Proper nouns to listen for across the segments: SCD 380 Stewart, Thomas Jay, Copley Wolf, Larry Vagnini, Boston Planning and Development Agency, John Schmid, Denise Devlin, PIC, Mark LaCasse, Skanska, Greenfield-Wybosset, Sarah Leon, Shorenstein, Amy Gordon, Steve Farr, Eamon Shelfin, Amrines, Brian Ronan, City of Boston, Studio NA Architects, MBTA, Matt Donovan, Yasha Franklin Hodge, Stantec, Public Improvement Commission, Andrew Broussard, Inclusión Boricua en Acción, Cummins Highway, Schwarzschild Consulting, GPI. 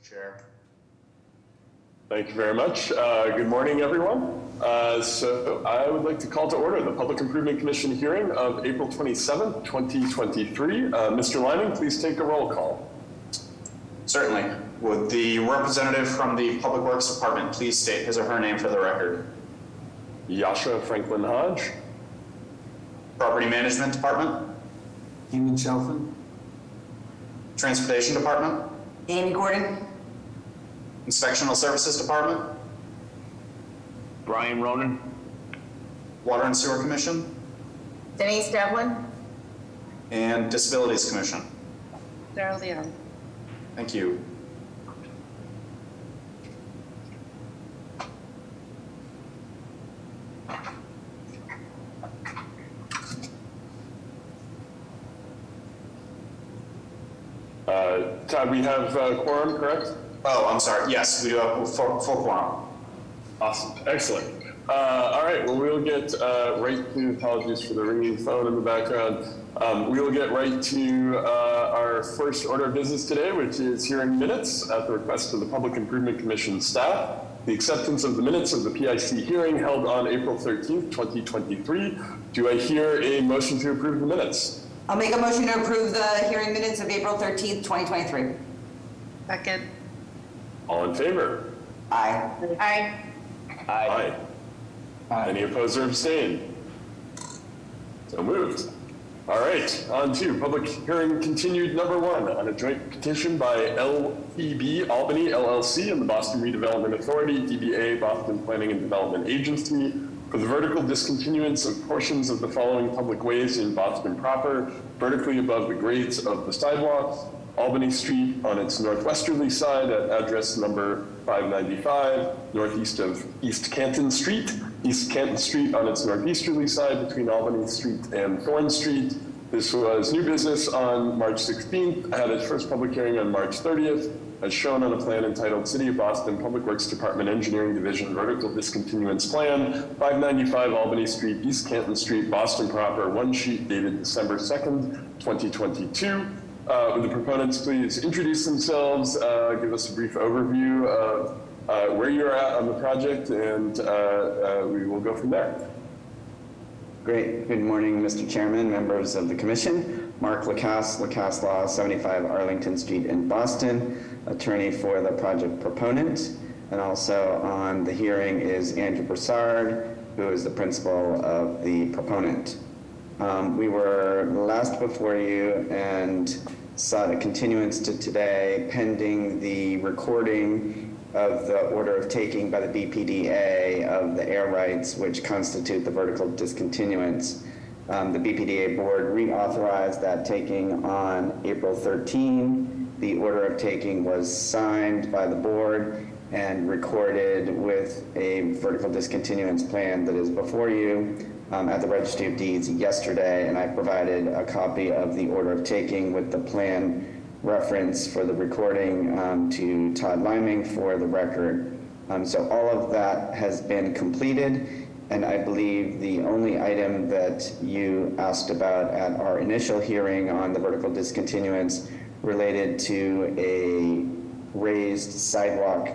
Mr. Chair. Thank you very much. Good morning, everyone. So I would like to call to order the Public Improvement Commission hearing of April 27th, 2023. Mr. Lyman, please take a roll call. Certainly. Would the representative from the Public Works Department please state his or her name for the record? Yasha Franklin Hodge. Property Management Department? Eamon Shelfin. Transportation Department? Amy Gordon. Inspectional Services Department? Brian Ronan. Water and Sewer Commission? Denise Devlin. And Disabilities Commission? Darrell Leon. Thank you. Todd, we have quorum, correct? Oh, I'm sorry. Yes, we do have full quorum. Awesome. Excellent. All right. Well, we'll get right to, apologies for the ringing phone in the background. We will get right to our first order of business today, which is hearing minutes at the request of the Public Improvement Commission staff. The acceptance of the minutes of the PIC hearing held on April 13th, 2023. Do I hear a motion to approve the minutes? I'll make a motion to approve the hearing minutes of April 13th, 2023. Second. All in favor? Aye. Aye. Aye. Aye. Any opposed or abstained? So moved. All right, on to public hearing continued #1 on a joint petition by LEB Albany LLC and the Boston Redevelopment Authority, DBA Boston Planning and Development Agency, for the vertical discontinuance of portions of the following public ways in Boston proper, vertically above the grades of the sidewalks: Albany Street on its northwesterly side at address number 595, northeast of East Canton Street; East Canton Street on its northeasterly side between Albany Street and Thorne Street. This was new business on March 16th, had its first public hearing on March 30th, as shown on a plan entitled City of Boston Public Works Department Engineering Division Vertical Discontinuance Plan, 595 Albany Street, East Canton Street, Boston proper, one sheet dated December 2nd, 2022. Would the proponents please introduce themselves, give us a brief overview of where you're at on the project, and we will go from there. Great. Good morning, Mr. Chairman, members of the Commission. Mark LaCasse, LaCasse Law, 75 Arlington Street in Boston, attorney for the project proponent. And also on the hearing is Andrew Broussard, who is the principal of the proponent. We were last before you and sought a continuance to today pending the recording of the order of taking by the BPDA of the air rights which constitute the vertical discontinuance. The BPDA board reauthorized that taking on April 13. The order of taking was signed by the board and recorded with a vertical discontinuance plan that is before you at the Registry of Deeds yesterday, and I provided a copy of the order of taking with the plan reference for the recording to Todd Liming for the record. So all of that has been completed, and I believe the only item that you asked about at our initial hearing on the vertical discontinuance related to a raised sidewalk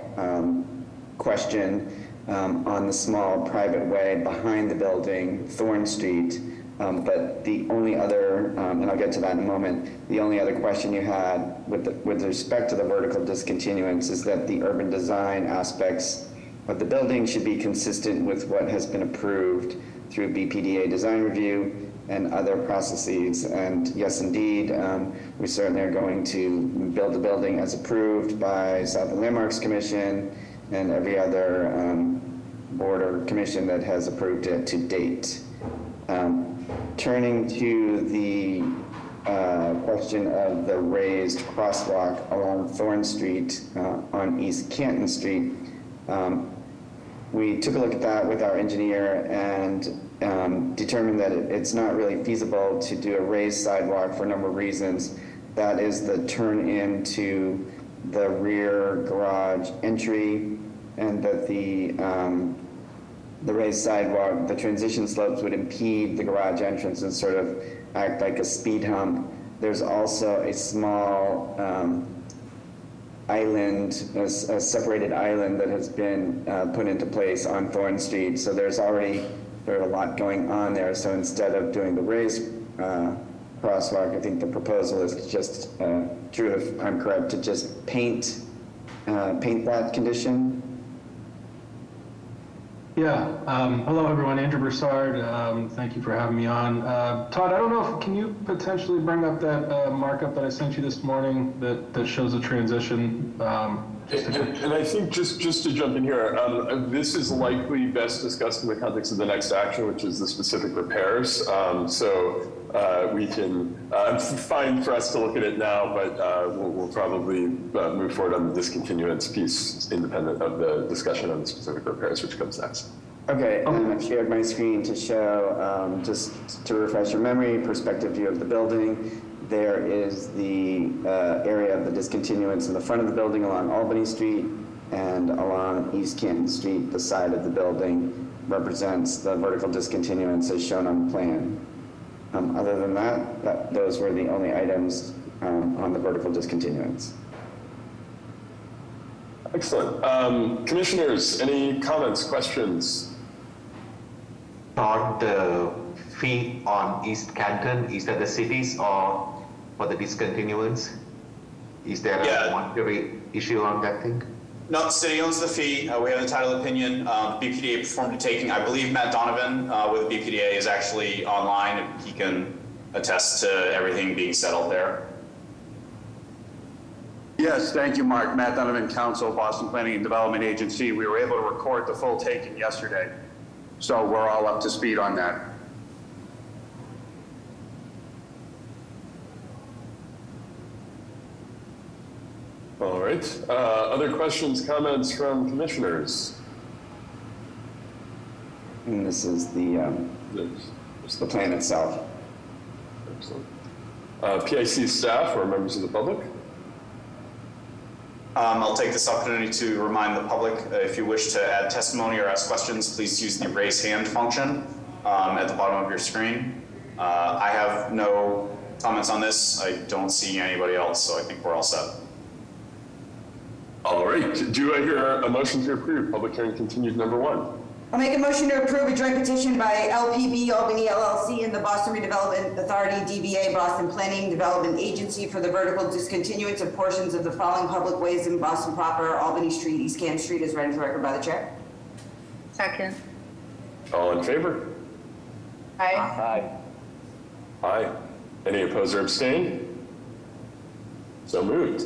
question on the small private way behind the building, Thorne Street. But the only other, and I'll get to that in a moment, the only other question you had with respect to the vertical discontinuance is that the urban design aspects of the building should be consistent with what has been approved through BPDA design review and other processes. And yes, indeed, we certainly are going to build the building as approved by Southland Landmarks Commission and every other board or commission that has approved it to date. Turning to the question of the raised crosswalk along Thorne Street on East Canton Street, we took a look at that with our engineer and determined that it's not really feasible to do a raised sidewalk for a number of reasons. That is the turn into the rear garage entry, and that the raised sidewalk, the transition slopes would impede the garage entrance and sort of act like a speed hump. There's also a small island, a separated island that has been put into place on Thorn Street. So there's already a lot going on there. So instead of doing the raised crosswalk, I think the proposal is just, Drew, if I'm correct, to just paint that condition. Yeah. Hello, everyone. Andrew Broussard. Thank you for having me on. Todd, I don't know if can you potentially bring up that markup that I sent you this morning that shows the transition. And I think just to jump in here, this is likely best discussed in the context of the next action, which is the specific repairs. So we can fine for us to look at it now, but we'll probably move forward on the discontinuance piece independent of the discussion on the specific repairs, which comes next. Okay, I shared my screen to show, just to refresh your memory, perspective view of the building. There is the area of the discontinuance in the front of the building along Albany Street, and along East Canton Street, the side of the building represents the vertical discontinuance as shown on the plan. Other than that, those were the only items on the vertical discontinuance. Excellent. Commissioners, any comments, questions? Todd, the fee on East Canton, is that the cities or for the discontinuance? Is there a monetary issue on that thing? No, the city owns the fee. We have the title opinion. BPDA performed a taking. I believe Matt Donovan with BPDA is actually online, and he can attest to everything being settled there. Yes, thank you, Mark. Matt Donovan, Counsel, Boston Planning and Development Agency. We were able to record the full taking yesterday, so we're all up to speed on that. All right. Other questions, comments from commissioners? And this is the plan itself. Excellent. PIC staff or members of the public? I'll take this opportunity to remind the public, if you wish to add testimony or ask questions, please use the raise hand function at the bottom of your screen. I have no comments on this. I don't see anybody else, so I think we're all set. All right, do I hear a motion to approve public hearing continued number 1? I'll make a motion to approve a joint petition by LPB Albany LLC and the Boston Redevelopment Authority DBA Boston Planning Development Agency for the vertical discontinuance of portions of the following public ways in Boston proper, Albany Street, East Canton Street, as read into record by the chair. Second. All in favor? Aye. Aye. Aye. Any opposed or abstained? So moved.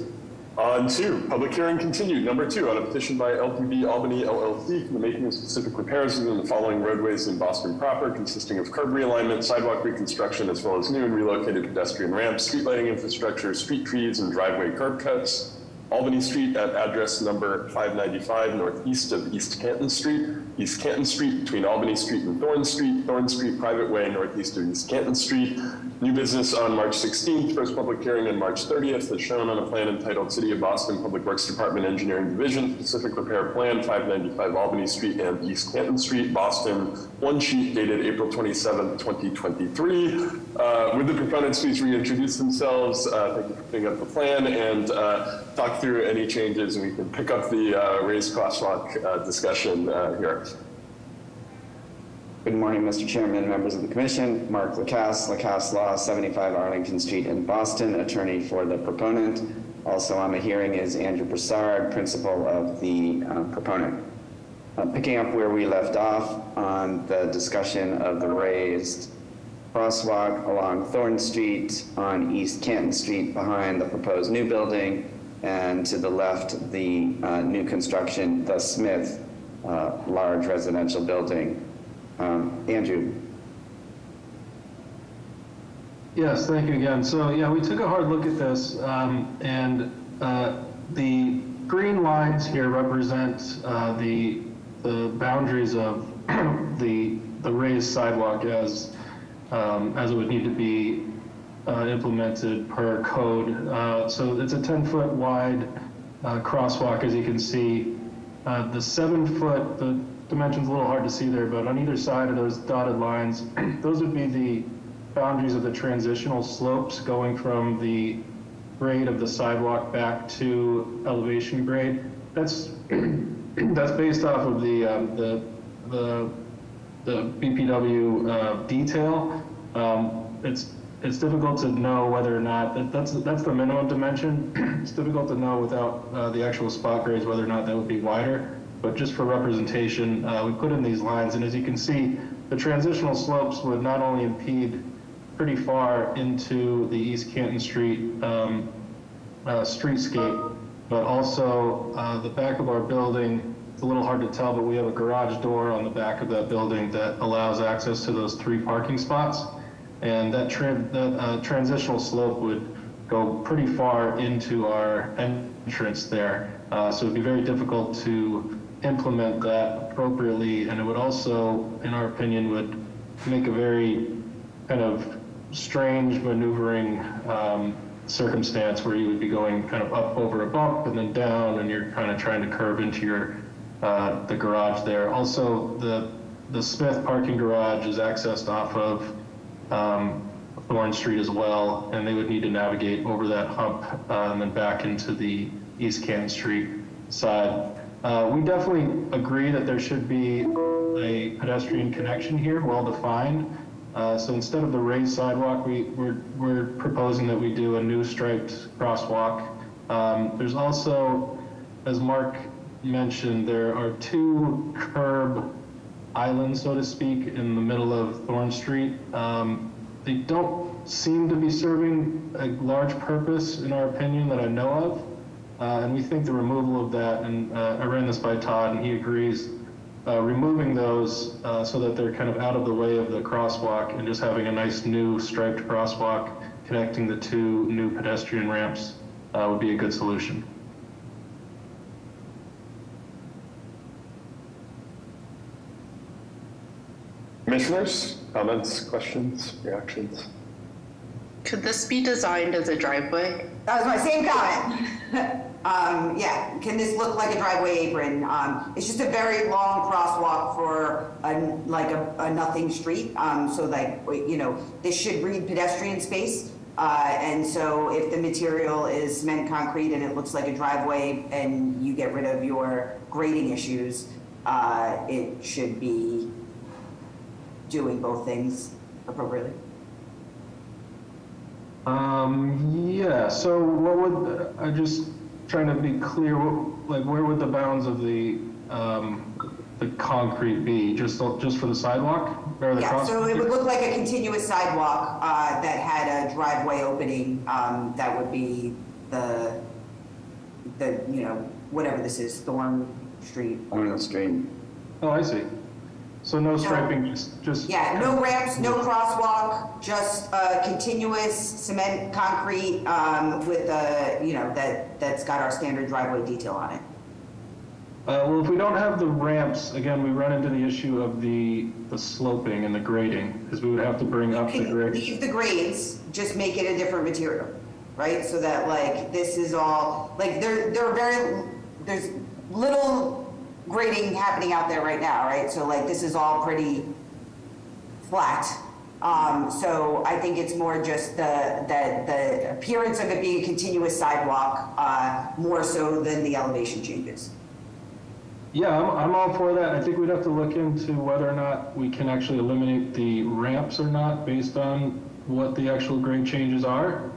On to public hearing continued, number 2, on a petition by LPB Albany LLC for the making of specific repairs within the following roadways in Boston proper, consisting of curb realignment, sidewalk reconstruction, as well as new and relocated pedestrian ramps, street lighting infrastructure, street trees, and driveway curb cuts. Albany Street at address number 595 northeast of East Canton Street. East Canton Street between Albany Street and Thorn Street. Thorn Street private way northeast of East Canton Street. New business on March 16th, first public hearing on March 30th, as shown on a plan entitled City of Boston Public Works Department Engineering Division, Specific Repair Plan, 595 Albany Street and East Canton Street, Boston, one sheet dated April 27th, 2023. Would the proponents please reintroduce themselves, thank you for putting up the plan, and talk through any changes, and we can pick up the raised crosswalk discussion here. Good morning, Mr. Chairman, members of the Commission. Mark LaCasse, LaCasse Law, 75 Arlington Street in Boston, attorney for the proponent. Also on the hearing is Andrew Broussard, principal of the proponent. Picking up where we left off on the discussion of the raised crosswalk along Thorn Street on East Canton Street behind the proposed new building, and to the left, the new construction, the Smith large residential building. Andrew. Yes, thank you again. So yeah, we took a hard look at this, and the green lines here represent the boundaries of the raised sidewalk as it would need to be implemented per code. So it's a 10-foot wide crosswalk, as you can see. The 7-foot, the dimension's a little hard to see there, but on either side of those dotted lines, those would be the boundaries of the transitional slopes going from the grade of the sidewalk back to elevation grade. That's that's based off of the BPW detail. It's difficult to know whether or not that's the minimum dimension. It's difficult to know without the actual spot grades whether or not that would be wider. But just for representation, we put in these lines, and as you can see, the transitional slopes would not only impede pretty far into the East Canton Street streetscape, but also the back of our building. It's a little hard to tell, but we have a garage door on the back of that building that allows access to those three parking spots, and that transitional slope would go pretty far into our entrance there. So it'd be very difficult to implement that appropriately, and it would also, in our opinion, would make a very kind of strange maneuvering circumstance where you would be going kind of up over a bump and then down, and you're kind of trying to curve into your the garage there. Also, the Smith parking garage is accessed off of Thorne Street as well, and they would need to navigate over that hump and then back into the East Canton Street side. We definitely agree that there should be a pedestrian connection here, well defined. So instead of the raised sidewalk, we're proposing that we do a new striped crosswalk. There's also, as Mark mentioned, there are two curb islands, so to speak, in the middle of Thorne Street. They don't seem to be serving a large purpose, in our opinion, that I know of. And we think the removal of that, and I ran this by Todd and he agrees, removing those so that they're kind of out of the way of the crosswalk and just having a nice new striped crosswalk connecting the two new pedestrian ramps would be a good solution. Commissioners, comments, questions, reactions? Could this be designed as a driveway? That was my same comment. Yeah, can this look like a driveway apron? It's just a very long crosswalk for a nothing street. So like, you know, this should read pedestrian space. And so if the material is cement concrete and it looks like a driveway and you get rid of your grading issues, it should be doing both things appropriately. Yeah, so what would, I just, trying to be clear, like where would the bounds of the concrete be? Just for the sidewalk or the crosswalk? So it would look like a continuous sidewalk that had a driveway opening. That would be the you know, whatever this is, Thorne Street. Oh, I see. So no striping, just yeah, no ramps, no crosswalk, just continuous cement concrete with a, you know, that's got our standard driveway detail on it. Well, if we don't have the ramps, again, we run into the issue of the sloping and the grading, because we would have to bring up the grade. Leave the grades, just make it a different material, right? So that like this is all like there's little grading happening out there right now, right? So like this is all pretty flat. So I think it's more just the appearance of it being a continuous sidewalk more so than the elevation changes. Yeah, I'm all for that. I think we'd have to look into whether or not we can actually eliminate the ramps or not based on what the actual grade changes are.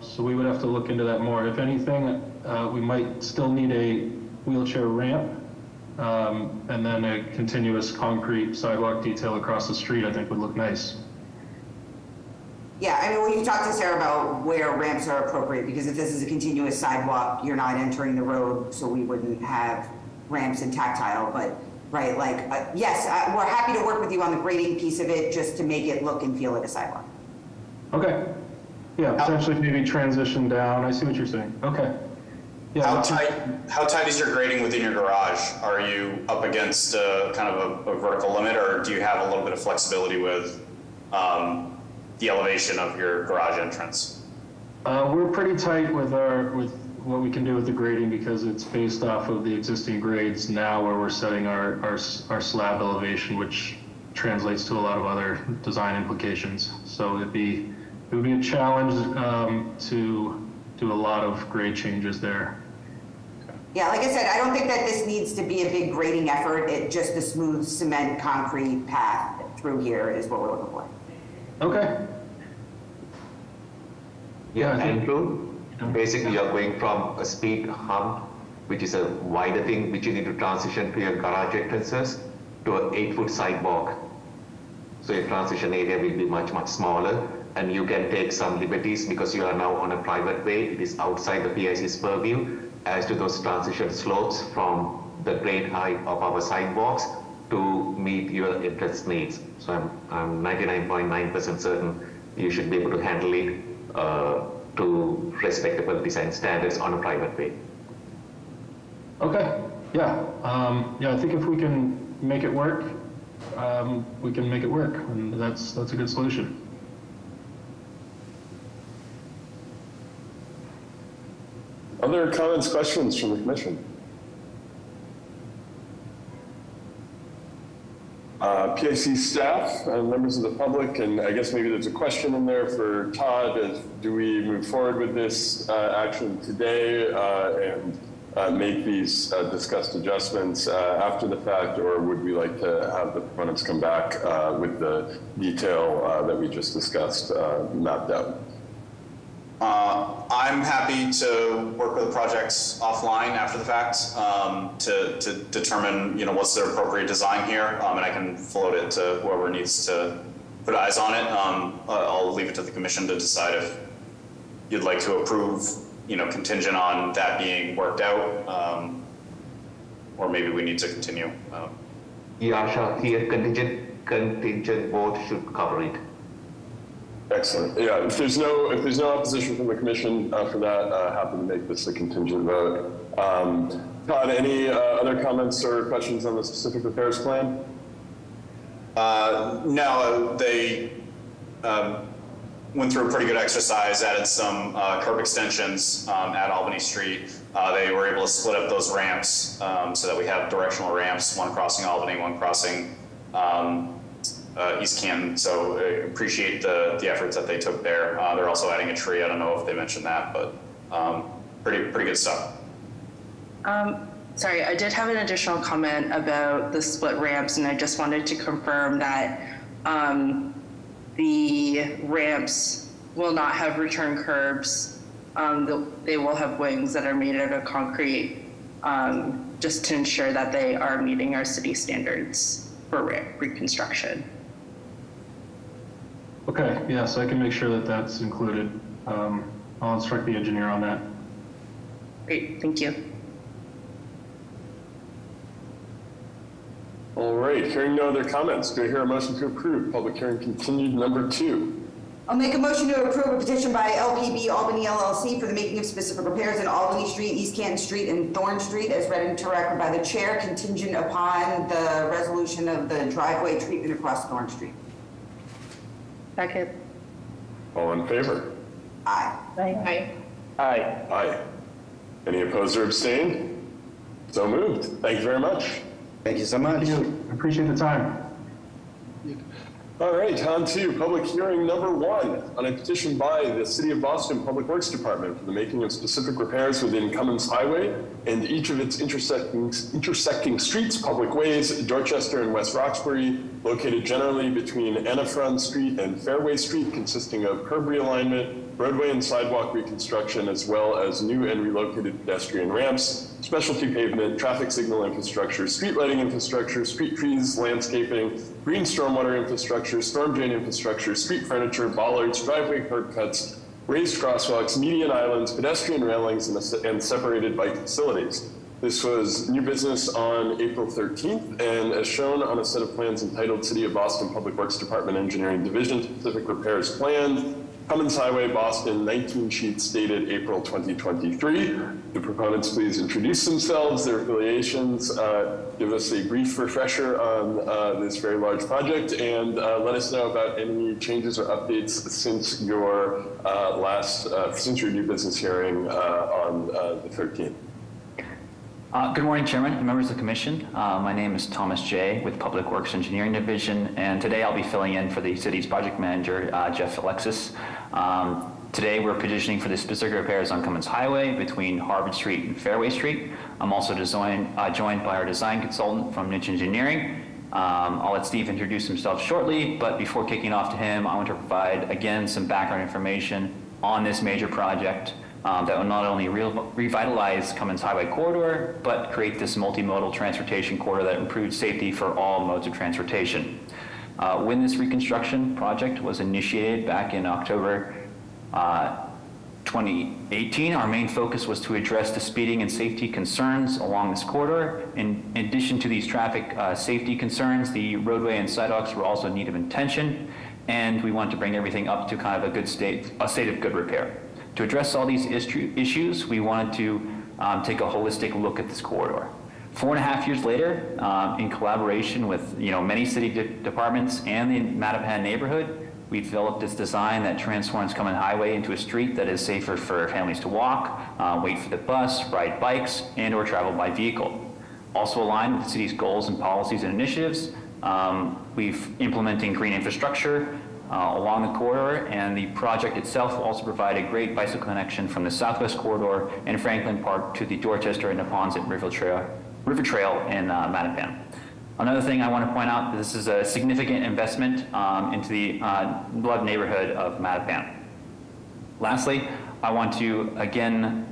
So we would have to look into that more. If anything, we might still need a wheelchair ramp. And then a continuous concrete sidewalk detail across the street, I think, would look nice. Yeah, I mean, well, you talked to Sarah about where ramps are appropriate, because if this is a continuous sidewalk, you're not entering the road, so we wouldn't have ramps and tactile. But, right, like, yes, we're happy to work with you on the grading piece of it just to make it look and feel like a sidewalk. Okay. Yeah, potentially maybe transition down. I see what you're saying. Okay. Yeah. How tight is your grading within your garage? Are you up against kind of a vertical limit, or do you have a little bit of flexibility with the elevation of your garage entrance? We're pretty tight with what we can do with the grading, because it's based off of the existing grades now, where we're setting our slab elevation, which translates to a lot of other design implications. So it would be a challenge to to a lot of great changes there. Yeah, like I said, I don't think that this needs to be a big grading effort. It just a smooth cement concrete path through here is what we're looking for. Okay. Yeah, Andrew, basically you're going from a speed hump, which is a wider thing, which you need to transition to your garage entrances, to an 8-foot sidewalk. So your transition area will be much, much smaller, and you can take some liberties because you are now on a private way. It is outside the PIC's purview as to those transition slopes from the grade height of our sidewalks to meet your entrance needs. So I'm 99.9% certain you should be able to handle it to respectable design standards on a private way. Okay, yeah. Yeah, I think if we can make it work, we can make it work, and that's a good solution. Other comments, questions from the commission? PIC staff and members of the public, and I guess maybe there's a question in there for Todd. Do we move forward with this action today and make these discussed adjustments after the fact, or would we like to have the proponents come back with the detail that we just discussed mapped out? I'm happy to work with the projects offline after the fact to determine, you know, what's the appropriate design here, and I can float it to whoever needs to put eyes on it. I'll leave it to the commission to decide if you'd like to approve, you know, contingent on that being worked out, or maybe we need to continue. Yeah, sure. Here, contingent vote should cover it. Excellent. Yeah, if there's no opposition from the commission for that, happy to make this a contingent vote. Todd, any other comments or questions on the specific repairs plan? No, they went through a pretty good exercise, added some curb extensions at Albany Street. They were able to split up those ramps so that we have directional ramps, one crossing Albany, one crossing East Canton, so I appreciate the efforts that they took there. They're also adding a tree. I don't know if they mentioned that, but pretty good stuff. Sorry, I did have an additional comment about the split ramps, and I just wanted to confirm that the ramps will not have return curbs. They will have wings that are made out of concrete, just to ensure that they are meeting our city standards for reconstruction. Okay, yeah, so I can make sure that that's included. I'll instruct the engineer on that. Great, thank you. All right, hearing no other comments, do I hear a motion to approve? Public hearing continued, number 2. I'll make a motion to approve a petition by LEB Albany LLC for the making of specific repairs in Albany Street, East Canton Street, and Thorn Street as read into record by the chair, contingent upon the resolution of the driveway treatment across Thorn Street. Second. All in favor? Aye. Aye. Aye. Aye. Aye. Any opposed or abstained? So moved. Thank you very much. Thank you so much. Thank you. I appreciate the time. All right, on to public hearing number 1 on a petition by the City of Boston Public Works Department for the making of specific repairs within Cummins Highway and each of its intersecting streets, public ways, Dorchester and West Roxbury, located generally between Anafron Street and Fairway Street, consisting of curb realignment, roadway and sidewalk reconstruction, as well as new and relocated pedestrian ramps, specialty pavement, traffic signal infrastructure, street lighting infrastructure, street trees, landscaping, green stormwater infrastructure, storm drain infrastructure, street furniture, bollards, driveway curb cuts, raised crosswalks, median islands, pedestrian railings, and separated bike facilities. This was new business on April 13th, and as shown on a set of plans entitled City of Boston Public Works Department Engineering Division Specific Repairs Plan, Cummins Highway, Boston, 19 sheets dated April 2023. The proponents please introduce themselves, their affiliations, give us a brief refresher on this very large project, and let us know about any changes or updates since your since your new business hearing on the 13th. Good morning, Chairman and members of the Commission. My name is Thomas Jay with Public Works Engineering Division, and today I'll be filling in for the city's project manager, Jeff Alexis. Today, we're petitioning for the specific repairs on Cummins Highway between Harvard Street and Fairway Street. I'm also joined by our design consultant from Niche Engineering. I'll let Steve introduce himself shortly, but before kicking off to him, I want to provide, again, some background information on this major project that will not only revitalize Cummins Highway corridor, but create this multimodal transportation corridor that improves safety for all modes of transportation. When this reconstruction project was initiated back in October 2018, our main focus was to address the speeding and safety concerns along this corridor. In addition to these traffic safety concerns, the roadway and sidewalks were also in need of attention, and we want to bring everything up to kind of a good state, a state of good repair. To address all these issues, we wanted to take a holistic look at this corridor. 4.5 years later, in collaboration with many city departments and the Mattapan neighborhood, we developed this design that transforms Cummins Highway into a street that is safer for families to walk, wait for the bus, ride bikes, and or travel by vehicle. Also aligned with the city's goals and policies and initiatives, we've implementing green infrastructure along the corridor, and the project itself will also provide a great bicycle connection from the Southwest Corridor and Franklin Park to the Dorchester and Neponset River Trail in Mattapan. Another thing I want to point out, this is a significant investment into the beloved neighborhood of Mattapan. Lastly, I want to again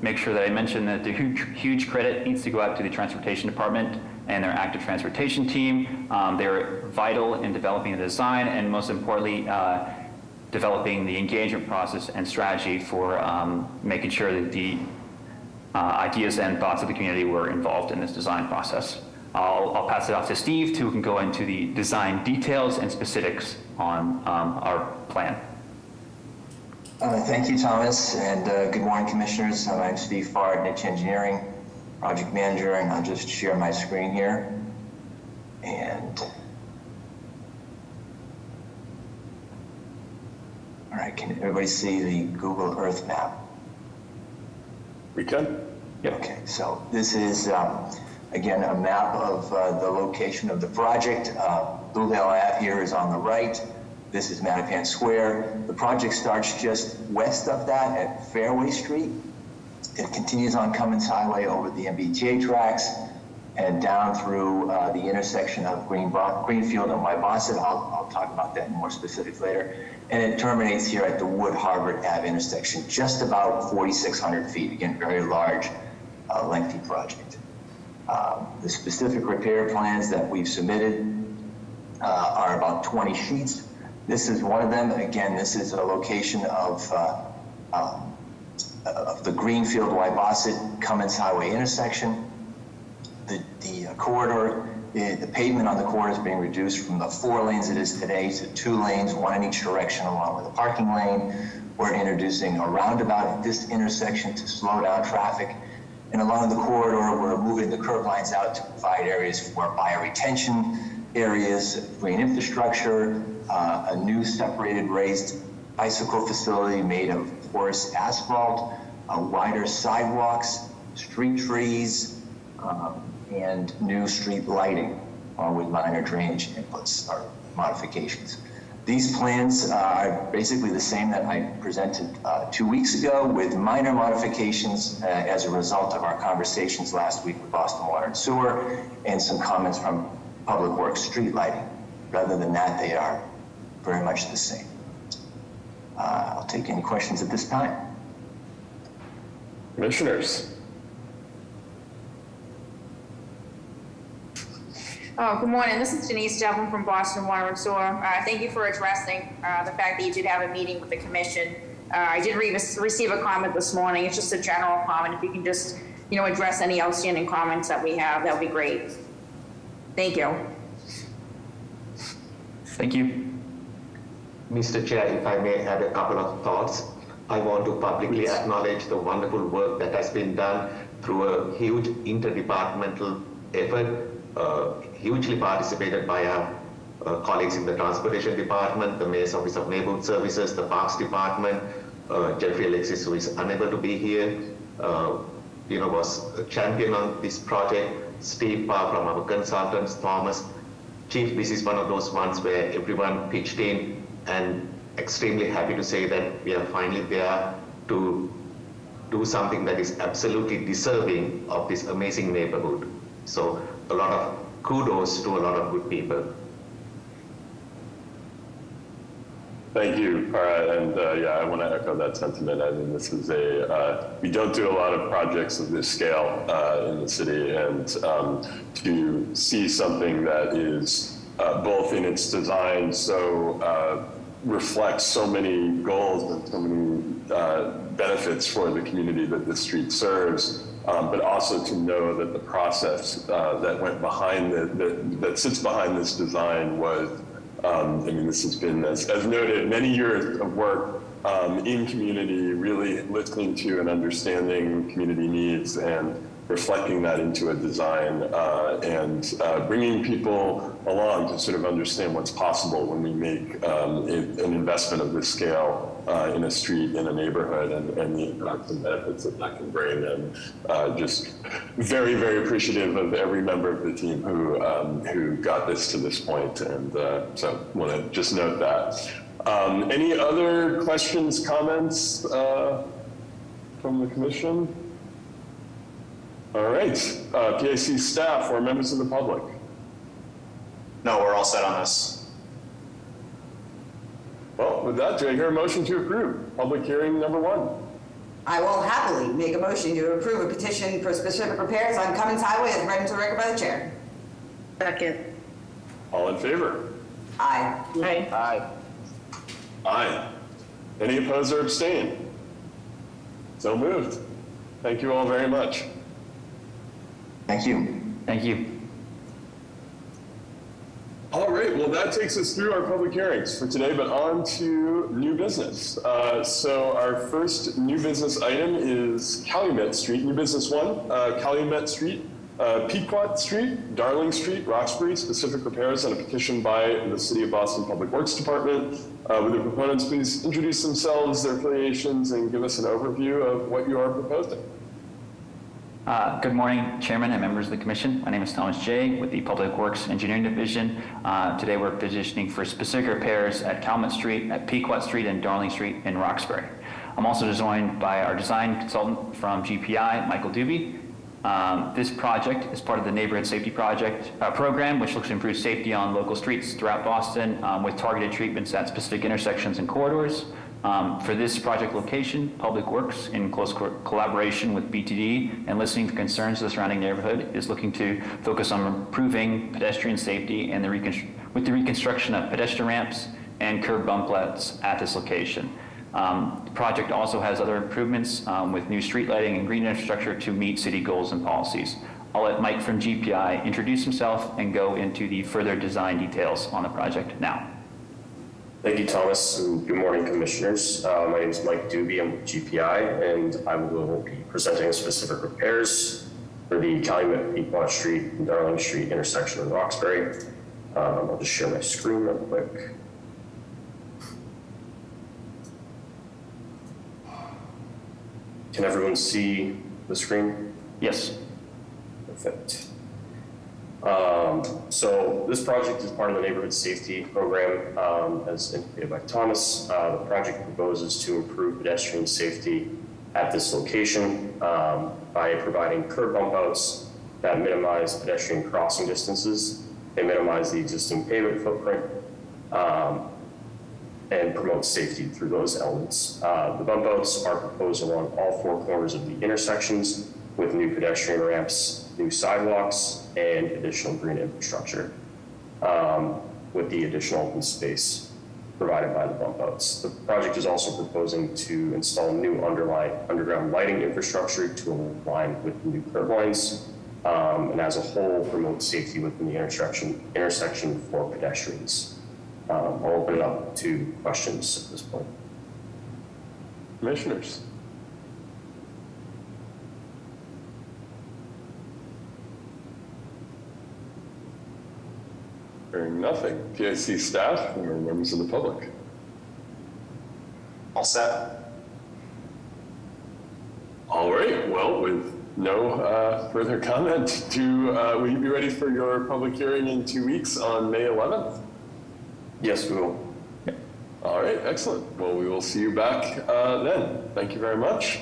make sure that I mention that the huge credit needs to go out to the Transportation Department and their active transportation team. They're vital in developing the design and, most importantly, developing the engagement process and strategy for making sure that the ideas and thoughts of the community were involved in this design process. I'll pass it off to Steve, who can go into the design details and specifics on our plan. Thank you, Thomas, and good morning, commissioners. I'm Steve Farr, Niche Engineering Project Manager, and I'll just share my screen here. And all right, can everybody see the Google Earth map? We can. Yep. Okay, so this is, again, a map of the location of the project. Bluebell Ave here is on the right. This is Mattapan Square. The project starts just west of that at Fairway Street. It continues on Cummins Highway over the MBTA tracks and down through the intersection of Greenfield and Wybosset. I'll talk about that in more specifics later. And it terminates here at the Wood-Harvard Ave intersection, just about 4,600 feet. Again, very large, lengthy project. The specific repair plans that we've submitted are about 20 sheets. This is one of them. Again, this is a location of the Greenfield-Wybosset Cummins Highway intersection. The corridor, the pavement on the corridor is being reduced from the 4 lanes it is today to 2 lanes, 1 in each direction along with a parking lane. We're introducing a roundabout at this intersection to slow down traffic. And along the corridor, we're moving the curb lines out to provide areas for bioretention areas, green infrastructure, a new separated raised bicycle facility made of porous asphalt, wider sidewalks, street trees, and new street lighting, along with minor drainage inputs or modifications. These plans are basically the same that I presented 2 weeks ago, with minor modifications as a result of our conversations last week with Boston Water and Sewer and some comments from Public Works street lighting. Rather than that, they are very much the same. I'll take any questions at this time. Commissioners. Oh, good morning. This is Denise Devlin from Boston Water and Sewer. Thank you for addressing the fact that you did have a meeting with the commission. I did receive a comment this morning. It's just a general comment. If you can just, address any outstanding comments that we have, that would be great. Thank you. Thank you. Mr. Chair, if I may add a couple of thoughts. I want to publicly acknowledge the wonderful work that has been done through a huge interdepartmental effort, hugely participated by our colleagues in the Transportation Department, the Mayor's Office of Neighborhood Services, the Parks Department. Jeffrey Alexis, who is unable to be here, was a champion on this project. Steve Parr from our consultants, Thomas. Chief, this is one of those ones where everyone pitched in and extremely happy to say that we are finally there to do something that is absolutely deserving of this amazing neighborhood. So a lot of kudos to a lot of good people. Thank you, Para, and yeah, I want to echo that sentiment. I mean, this is a, we don't do a lot of projects of this scale in the city, and to see something that is both in its design so reflects so many goals and so many benefits for the community that this street serves, but also to know that the process that went behind, that sits behind this design was, I mean, this has been, as noted, many years of work in community, really listening to and understanding community needs and reflecting that into a design and bringing people along to sort of understand what's possible when we make an investment of this scale in a street, in a neighborhood, and the impacts and benefits that that can bring. And just very, very appreciative of every member of the team who got this to this point. And so want to just note that. Any other questions, comments from the commission? All right, PAC staff or members of the public? No, we're all set on this. Well, with that, do I hear a motion to approve? Public hearing number 1. I will happily make a motion to approve a petition for specific repairs on Cummins Highway as read into the record by the chair. Second. All in favor? Aye. Aye. Aye. Aye. Any opposed or abstain? So moved. Thank you all very much. Thank you. Thank you. All right, well, that takes us through our public hearings for today, but on to new business. So our first new business item is Calumet Street, new business 1, Calumet Street, Pequot Street, Darling Street, Roxbury, specific repairs on a petition by the City of Boston Public Works Department. Would the proponents please introduce themselves, their affiliations, and give us an overview of what you are proposing? Good morning, Chairman and members of the Commission. My name is Thomas Jay with the Public Works Engineering Division. Today we're petitioning for specific repairs at Calumet Street, at Pequot Street, and Darling Street in Roxbury. I'm also joined by our design consultant from GPI, Michael Duby. This project is part of the Neighborhood Safety Project program, which looks to improve safety on local streets throughout Boston with targeted treatments at specific intersections and corridors. For this project location, Public Works, in close collaboration with BTD and listening to concerns of the surrounding neighborhood, is looking to focus on improving pedestrian safety and with the reconstruction of pedestrian ramps and curb bumplets at this location. The project also has other improvements with new street lighting and green infrastructure to meet city goals and policies. I'll let Mike from GPI introduce himself and go into the further design details on the project now. Thank you, Thomas, and good morning, Commissioners. My name is Mike Duby. I'm with GPI, and I will be presenting specific repairs for the Calumet Pequot Street and Darling Street intersection in Roxbury. I'll just share my screen real quick. Can everyone see the screen? Yes. Perfect. So this project is part of the Neighborhood Safety Program, as indicated by Thomas. The project proposes to improve pedestrian safety at this location by providing curb bump outs that minimize pedestrian crossing distances. They minimize the existing pavement footprint and promote safety through those elements. The bump outs are proposed along all four corners of the intersections with new pedestrian ramps, new sidewalks, and additional green infrastructure with the additional open space provided by the bump outs. The project is also proposing to install new underground lighting infrastructure to align with the new curb lines and as a whole promote safety within the intersection for pedestrians. I'll open it up to questions at this point. Commissioners. Hearing nothing. PIC staff or members of the public? All set. All right. Well, with no further comment, will you be ready for your public hearing in 2 weeks on May 11th? Yes, we will. Yeah. All right, excellent. Well, we will see you back then. Thank you very much.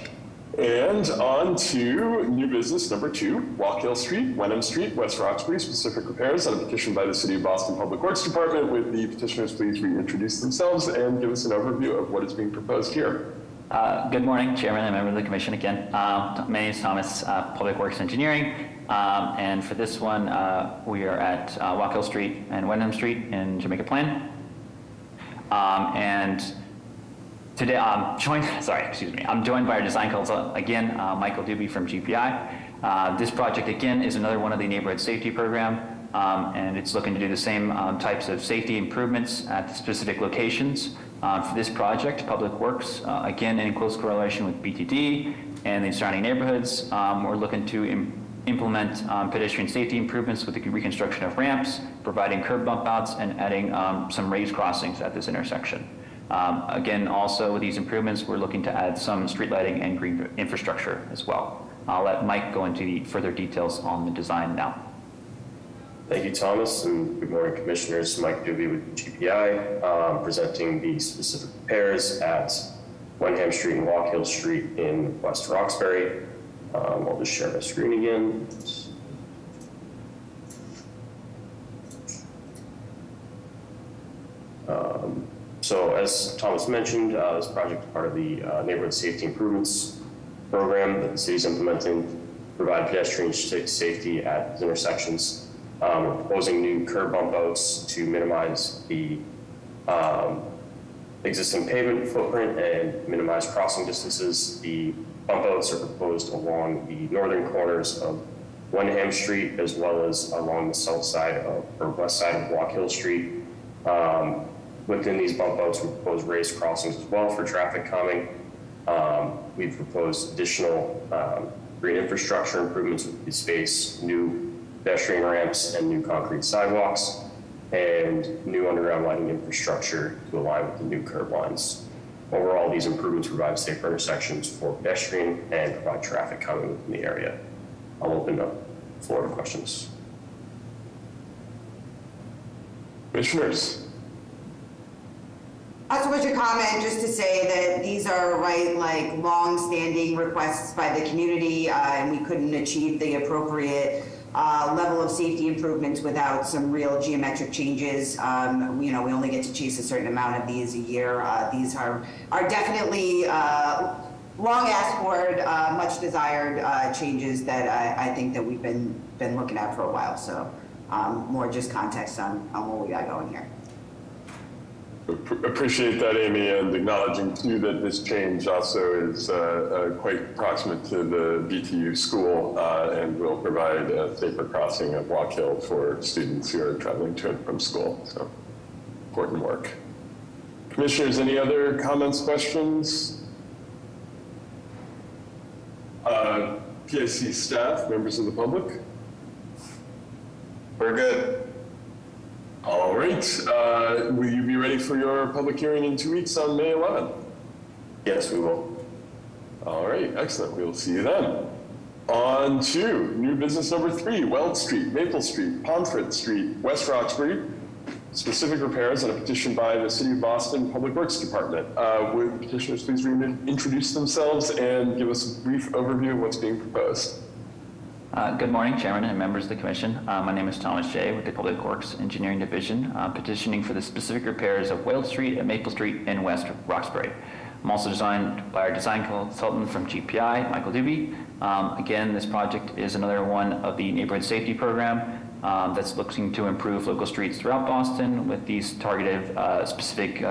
And on to new business number 2, Walk Hill Street, Wenham Street, West Roxbury, specific repairs on a petition by the City of Boston Public Works Department. Would the petitioners please reintroduce themselves and give us an overview of what is being proposed here? Good morning, Chairman and members of the Commission again. My name is Thomas, Public Works Engineering. And for this one, we are at Walk Hill Street and Wenham Street in Jamaica Plain. And today I'm joined, I'm joined by our design consultant again, Michael Duby from GPI. This project again is another one of the neighborhood safety program, and it's looking to do the same types of safety improvements at the specific locations. For this project, Public Works, again in close correlation with BTD and the surrounding neighborhoods, we're looking to implement pedestrian safety improvements with the reconstruction of ramps, providing curb bump outs, and adding some raised crossings at this intersection. Again, also with these improvements, we're looking to add some street lighting and green infrastructure as well. I'll let Mike go into the further details on the design now. Thank you, Thomas, and good morning, Commissioners. Mike Duby with GPI, presenting the specific repairs at Wenham Street and Walk Hill Street in West Roxbury. I'll just share my screen again. So as Thomas mentioned, this project is part of the Neighborhood Safety Improvements Program that the city's implementing to provide pedestrian safety at intersections. We're proposing new curb bump outs to minimize the existing pavement footprint and minimize crossing distances. The bump outs are proposed along the northern corners of Wenham Street, as well as along the south side of, or west side of Walk Hill Street. Within these bump outs, we propose raised crossings as well for traffic calming. We've proposed additional green infrastructure improvements with the space, new pedestrian ramps and new concrete sidewalks, and new underground lighting infrastructure to align with the new curb lines. Overall, these improvements provide safer intersections for pedestrian and provide traffic coming within the area. I'll open up the floor to questions. Commissioners. Not so much a comment, just to say that these are long-standing requests by the community, and we couldn't achieve the appropriate level of safety improvements without some real geometric changes. You know, we only get to chase a certain amount of these a year. These are definitely long asked for, much desired changes that I think that we've been looking at for a while. So more just context on what we got going here. Appreciate that, Amy, and acknowledging too that this change also is quite proximate to the BTU school and will provide a safer crossing of Walk Hill for students who are traveling to and from school. So, important work. Commissioners, any other comments, questions? PIC staff, members of the public? We're good. All right. Will you be ready for your public hearing in 2 weeks on May 11th? Yes, we will. All right. Excellent. We will see you then. On to new business number 3, Weld Street, Maple Street, Pomfret Street, West Roxbury. Specific repairs on a petition by the City of Boston Public Works Department. Would petitioners please reintroduce themselves and give us a brief overview of what's being proposed? Good morning, Chairman and members of the Commission. My name is Thomas Jay with the Public Works Engineering Division, petitioning for the specific repairs of Weld Street and Maple Street in West Roxbury. I'm also designed by our design consultant from GPI, Michael Duby. Again, this project is another one of the neighborhood safety program that's looking to improve local streets throughout Boston with these targeted specific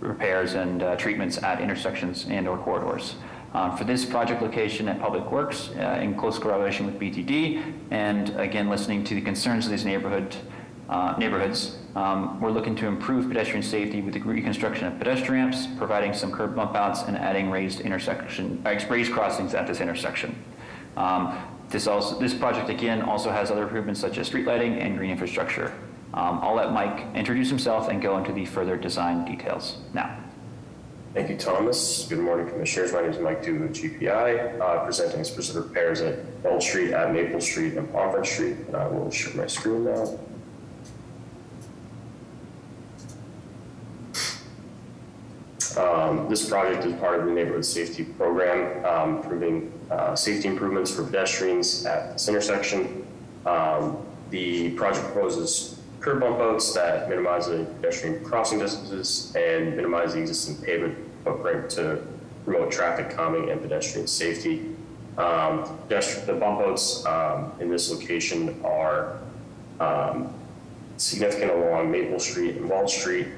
repairs and treatments at intersections and or corridors. For this project location at Public Works in close correlation with BTD, and again listening to the concerns of these neighborhoods, we're looking to improve pedestrian safety with the reconstruction of pedestrian ramps, providing some curb bump outs, and adding raised crossings at this intersection. This project again also has other improvements such as street lighting and green infrastructure. I'll let Mike introduce himself and go into the further design details now. Thank you, Thomas. Good morning, Commissioners. My name is Mike Duby with GPI, presenting specific repairs at Weld Street, at Maple Street, and Pomfret Street. And I will share my screen now. This project is part of the neighborhood safety program, improving safety improvements for pedestrians at this intersection. The project proposes curb bump outs that minimize the pedestrian crossing distances and minimize the existing pavement footprint to promote traffic calming and pedestrian safety. The bump outs in this location are significant along Maple Street and Wall Street.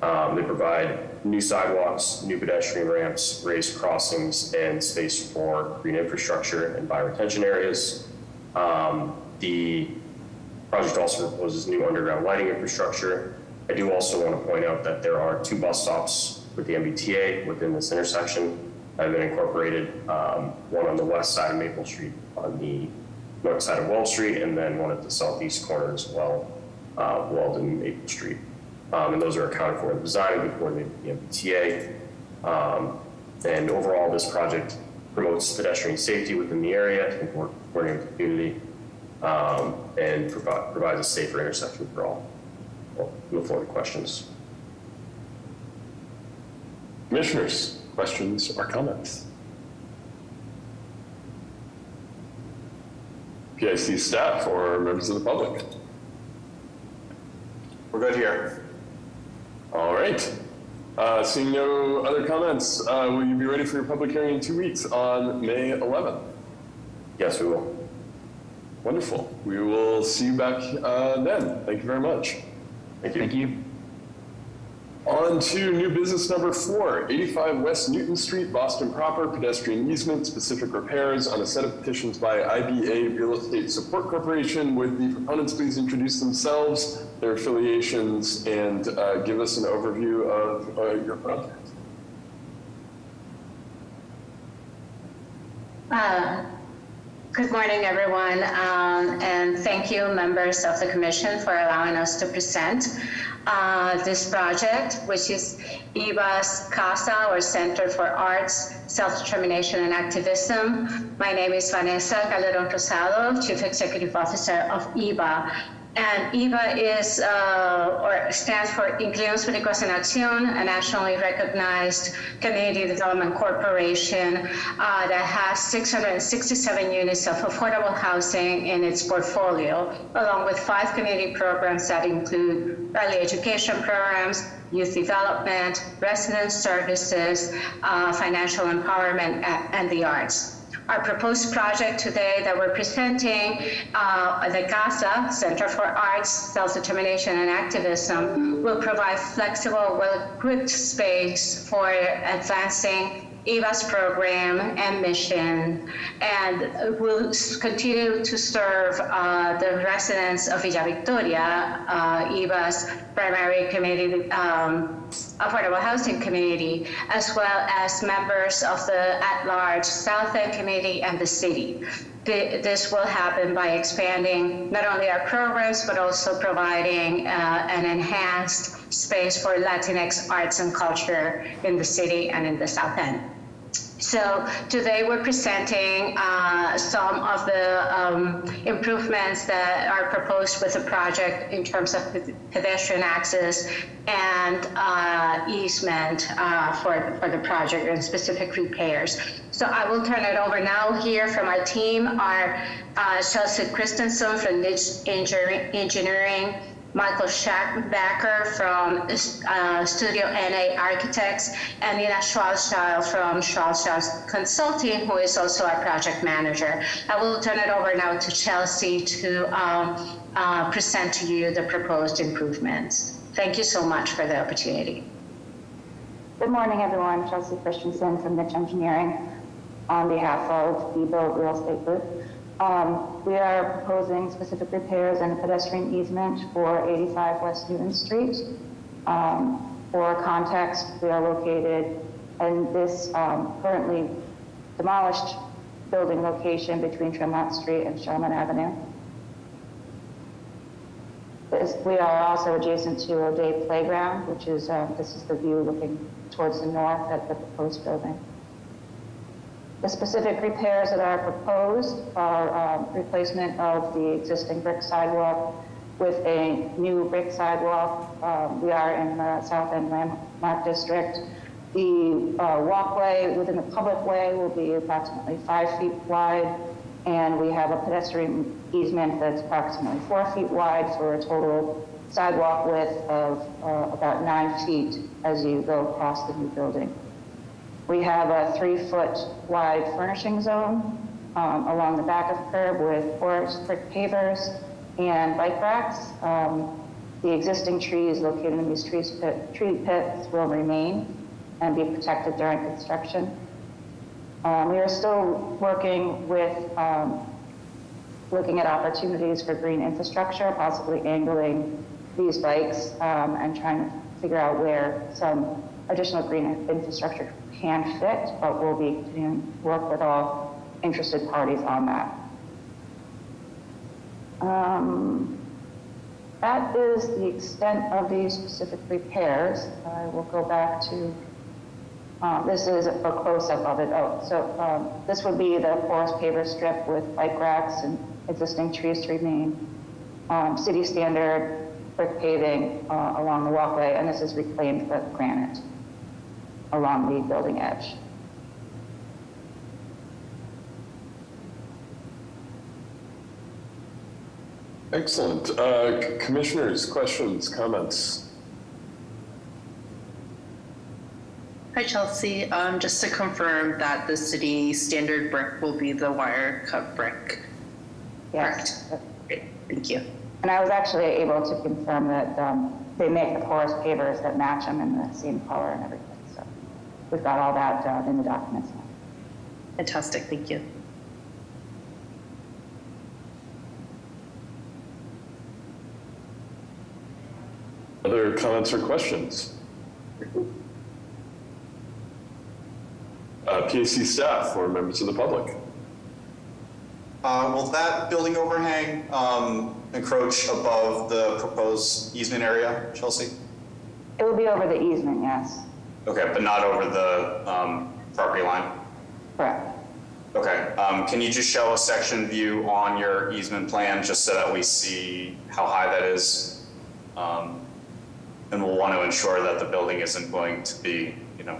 They provide new sidewalks, new pedestrian ramps, raised crossings, and space for green infrastructure and bioretention areas. The project also proposes new underground lighting infrastructure. I do also want to point out that there are 2 bus stops with the MBTA within this intersection that have been incorporated, one on the west side of Maple Street, on the north side of Wall Street, and then one at the southeast corner as well, Walden and Maple Street. And those are accounted for in design and coordinated with the MBTA. And overall, this project promotes pedestrian safety within the area and coordinating with the community, and provides a safer intersection for all. Well, look forward to questions. Commissioners, questions or comments? PIC staff or members of the public? We're good here. All right. Seeing no other comments, will you be ready for your public hearing in 2 weeks on May 11th? Yes, we will. Wonderful. We will see you back then. Thank you very much. Thank you. Thank you. On to new business number 4, 85 West Newton Street, Boston proper, pedestrian easement, specific repairs on a set of petitions by IBA Real Estate Support Corporation. Would the proponents please introduce themselves, their affiliations, and give us an overview of your project? Good morning, everyone, and thank you, members of the commission, for allowing us to present this project, which is IBA's CASA, or Center for Arts, Self-Determination and Activism. My name is Vanessa Calderon-Rosado, Chief Executive Officer of IBA. And IBA is, or stands for Inclusión Boricua en Acción, a nationally recognized community development corporation that has 667 units of affordable housing in its portfolio, along with 5 community programs that include early education programs, youth development, resident services, financial empowerment, and the arts. Our proposed project today that we're presenting, the CASA, Center for Arts, Self-Determination and Activism, will provide flexible, well-equipped space for advancing IBA's program and mission, and will continue to serve the residents of Villa Victoria, IBA's primary community, affordable housing community, as well as members of the at-large Southend community and the city. This will happen by expanding not only our programs, but also providing an enhanced space for Latinx arts and culture in the city and in the Southend. So today we're presenting some of the improvements that are proposed with the project in terms of pedestrian access and easement for the project, and specific repairs. So I will turn it over now here from our team, our Chelsea Christensen from Niche Engineering, Michael Schackbacher from Studio NA Architects, and Nina Schwarzschild from Schwarzschild Consulting, who is also our project manager. I will turn it over now to Chelsea to present to you the proposed improvements. Thank you so much for the opportunity. Good morning, everyone. Chelsea Christensen from Niche Engineering on behalf of the Build Real Estate Group. We are proposing specific repairs and a pedestrian easement for 85 West Newton Street. For context, we are located in this currently demolished building location between Tremont Street and Sherman Avenue. We are also adjacent to O'Day Playground, which is, this is the view looking towards the north at the proposed building. The specific repairs that are proposed are replacement of the existing brick sidewalk with a new brick sidewalk. We are in the South End Landmark District. The walkway within the public way will be approximately 5 feet wide, and we have a pedestrian easement that's approximately 4 feet wide for a total sidewalk width of about 9 feet as you go across the new building. We have a 3 foot wide furnishing zone along the back of the curb with porous brick pavers and bike racks. The existing trees located in these tree pits will remain and be protected during construction. We are still working with looking at opportunities for green infrastructure, possibly angling these bikes and trying to figure out where some additional green infrastructure can fit, but we'll be continuing to work with all interested parties on that. That is the extent of these specific repairs. I will go back to, this is a close-up of it. Oh, so this would be the forest paver strip with bike racks and existing trees to remain, city standard brick paving along the walkway, and this is reclaimed granite along the building edge. Excellent. Commissioners, questions, comments? Hi, Chelsea. Just to confirm that the city standard brick will be the wire cut brick. Yes. Correct. Great. Thank you. And I was actually able to confirm that they make the porous pavers that match them in the same color and everything. So we've got all that in the documents now. Fantastic. Thank you. Other comments or questions? PAC staff or members of the public? Will that building overhang encroach above the proposed easement area, Chelsea? It will be over the easement, yes. Okay, but not over the property line? Correct. Okay, can you just show a section view on your easement plan just so that we see how high that is? And we'll want to ensure that the building isn't going to be, you know,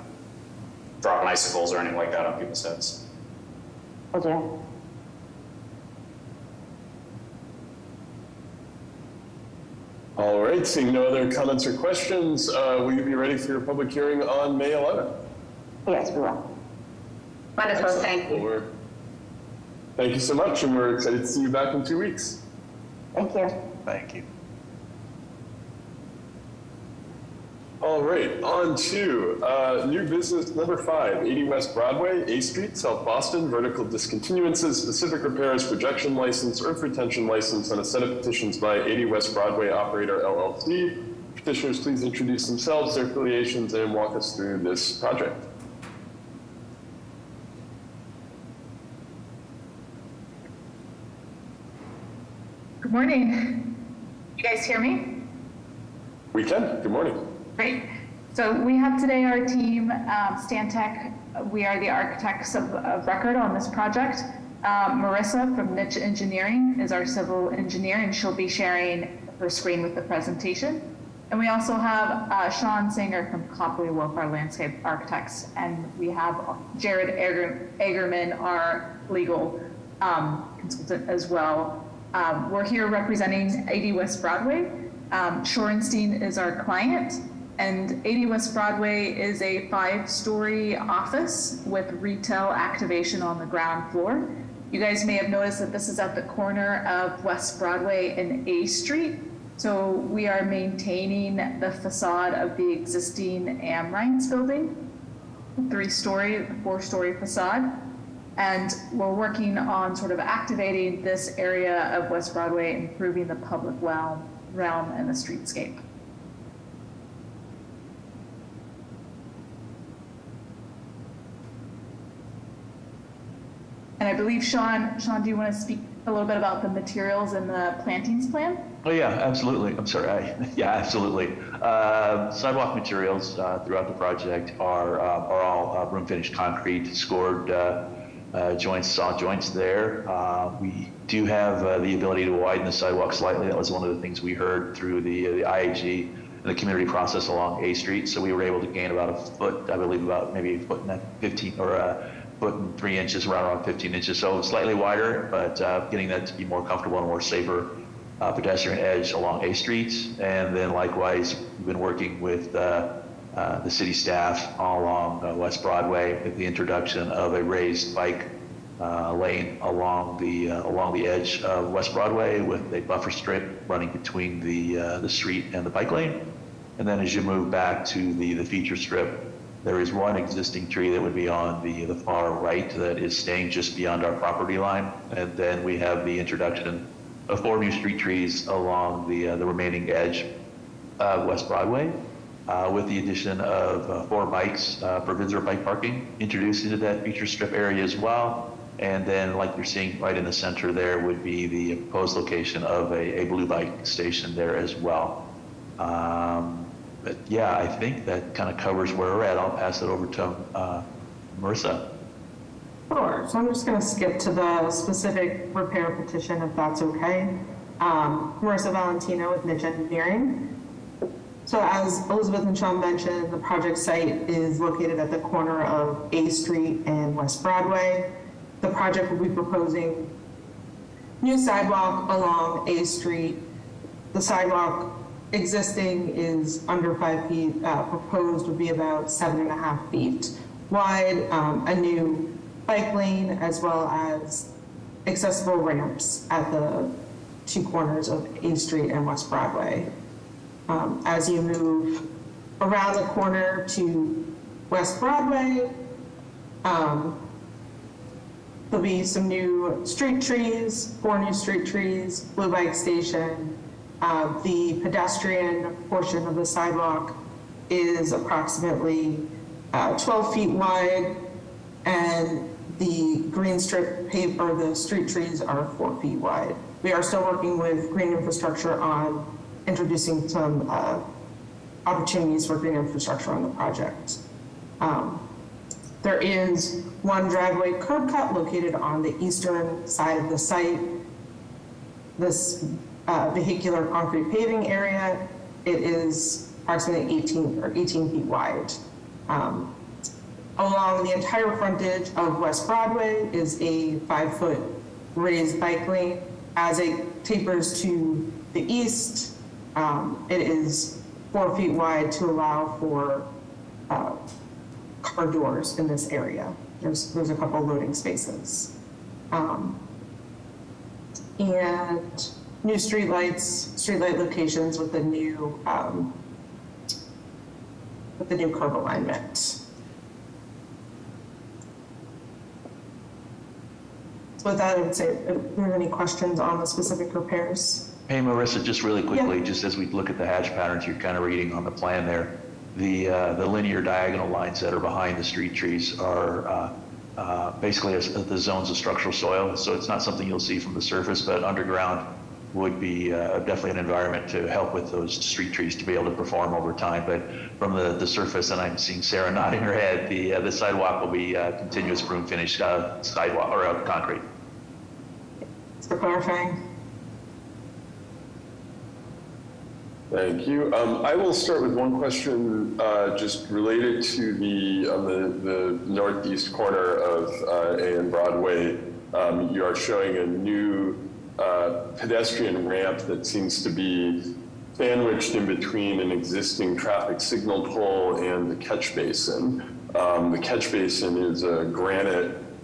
dropping icicles or anything like that on people's heads. Okay. All right, seeing no other comments or questions, will you be ready for your public hearing on May 11th? Yes, we will. Wonderful, thank you. Well, thank you so much, and we're excited to see you back in 2 weeks. Thank you. Thank you. All right, on to new business number 5, 80 West Broadway, A Street, South Boston, vertical discontinuances, specific repairs, projection license, earth retention license, and a set of petitions by 80 West Broadway Operator LLC. Petitioners, please introduce themselves, their affiliations, and walk us through this project. Good morning. You guys hear me? We can. Good morning. Great. So we have today our team, Stantec. We are the architects of record on this project. Marissa from Niche Engineering is our civil engineer, and she'll be sharing her screen with the presentation. And we also have Sean Singer from Copley Wolf, our landscape architects. And we have Jared Egerman, our legal consultant as well. We're here representing 80 West Broadway. Shorenstein is our client. And 80 West Broadway is a 5-story office with retail activation on the ground floor. You guys may have noticed that this is at the corner of West Broadway and A Street. So we are maintaining the facade of the existing Amrines building, 4-story facade. And we're working on sort of activating this area of West Broadway, improving the public realm and the streetscape. And I believe, Sean, do you want to speak a little bit about the materials and the plantings plan? Oh, yeah, absolutely. I'm sorry. Yeah, absolutely. Sidewalk materials throughout the project are all room-finished concrete, scored joints, saw joints there. We do have the ability to widen the sidewalk slightly. That was one of the things we heard through the IAG the community process along A Street. So we were able to gain about a foot, I believe, about maybe a foot and 15 or a foot and 3 inches, around 15 inches. So slightly wider, but getting that to be more comfortable and more safer pedestrian edge along A Street. And then likewise, we've been working with the city staff all along West Broadway with the introduction of a raised bike lane along the edge of West Broadway with a buffer strip running between the street and the bike lane. And then as you move back to the feature strip, there is one existing tree that would be on the far right that is staying just beyond our property line. And then we have the introduction of 4 new street trees along the remaining edge of West Broadway, with the addition of 4 bikes for visitor bike parking introduced into that feature strip area as well. And then, like you're seeing right in the center there, would be the proposed location of a blue bike station there as well. But yeah, I think that kind of covers where we're at. I'll pass it over to Marissa. Sure. So I'm just going to skip to the specific repair petition, if that's okay. Marissa Valentino with Niche Engineering. So as Elizabeth and Sean mentioned, the project site is located at the corner of A Street and West Broadway. The project will be proposing new sidewalk along A Street. The sidewalk existing is under 5 feet. Proposed would be about 7.5 feet wide, a new bike lane, as well as accessible ramps at the 2 corners of A Street and West Broadway. As you move around the corner to West Broadway, there'll be some new street trees, 4 new street trees, blue bike station. The pedestrian portion of the sidewalk is approximately 12 feet wide, and the green strip paved, or the street trees, are 4 feet wide. We are still working with green infrastructure on introducing some opportunities for green infrastructure on the project. There is 1 driveway curb cut located on the eastern side of the site. This vehicular concrete paving area, it is approximately 18 feet wide. Along the entire frontage of West Broadway is a 5-foot raised bike lane. As it tapers to the east, it is 4 feet wide to allow for car doors in this area. There's a couple loading spaces. And new streetlight locations with the new curb alignment. So with that, I would say, if there are any questions on the specific repairs. Hey, Marissa, just really quickly, yeah. Just as we look at the hatch patterns, you're kind of reading on the plan there. The linear diagonal lines that are behind the street trees are basically the zones of structural soil. So it's not something you'll see from the surface, but underground would be definitely an environment to help with those street trees to be able to perform over time. But from the surface, and I'm seeing Sarah nodding her head, the sidewalk will be continuous broom finish sidewalk or concrete. Thanks for clarifying. Thank you. I will start with one question just related to the northeast corner of A and Broadway. You are showing a new pedestrian ramp that seems to be sandwiched in between an existing traffic signal pole and the catch basin. The catch basin is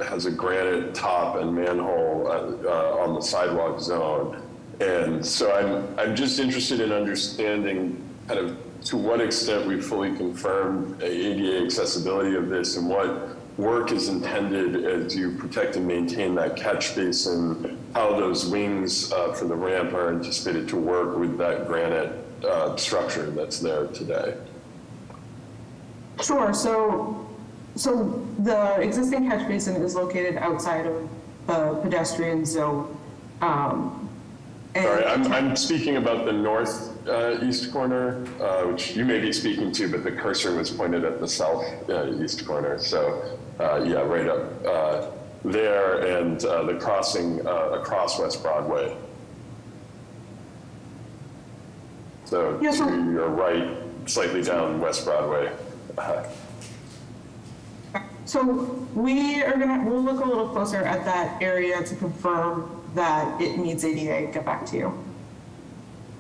has a granite top and manhole on the sidewalk zone. And so I'm just interested in understanding kind of to what extent we fully confirmed ADA accessibility of this and what work is intended as you protect and maintain that catch basin, how those wings for the ramp are anticipated to work with that granite structure that's there today. Sure. So the existing catch basin is located outside of the pedestrian zone. Sorry, I'm speaking about the northeast corner, which you may be speaking to, but the cursor was pointed at the southeast corner. So, yeah, right up there, and the crossing across West Broadway. Yes, sir. To your right, slightly down West Broadway. So we'll look a little closer at that area to confirm that it needs ADA. Get back to you.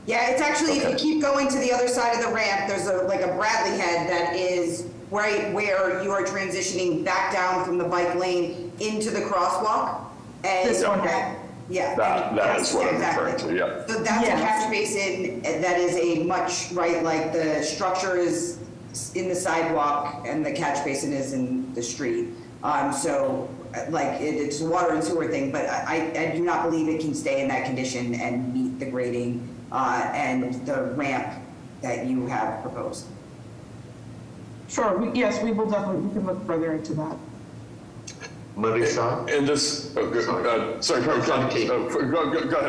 Yeah, it's actually, okay. If you keep going to the other side of the ramp, there's like a Bradley head that is right where you are transitioning back down from the bike lane into the crosswalk. And this one, yeah. That is what I'm referring to, yeah. So that's a catch basin that is a much, right, like the structure is in the sidewalk and the catch basin is in the street. So like it's a water and sewer thing, but I do not believe it can stay in that condition and meet the grading and the ramp that you have proposed. Sure, we will definitely, we can look further into that. Marissa? And this, go ahead,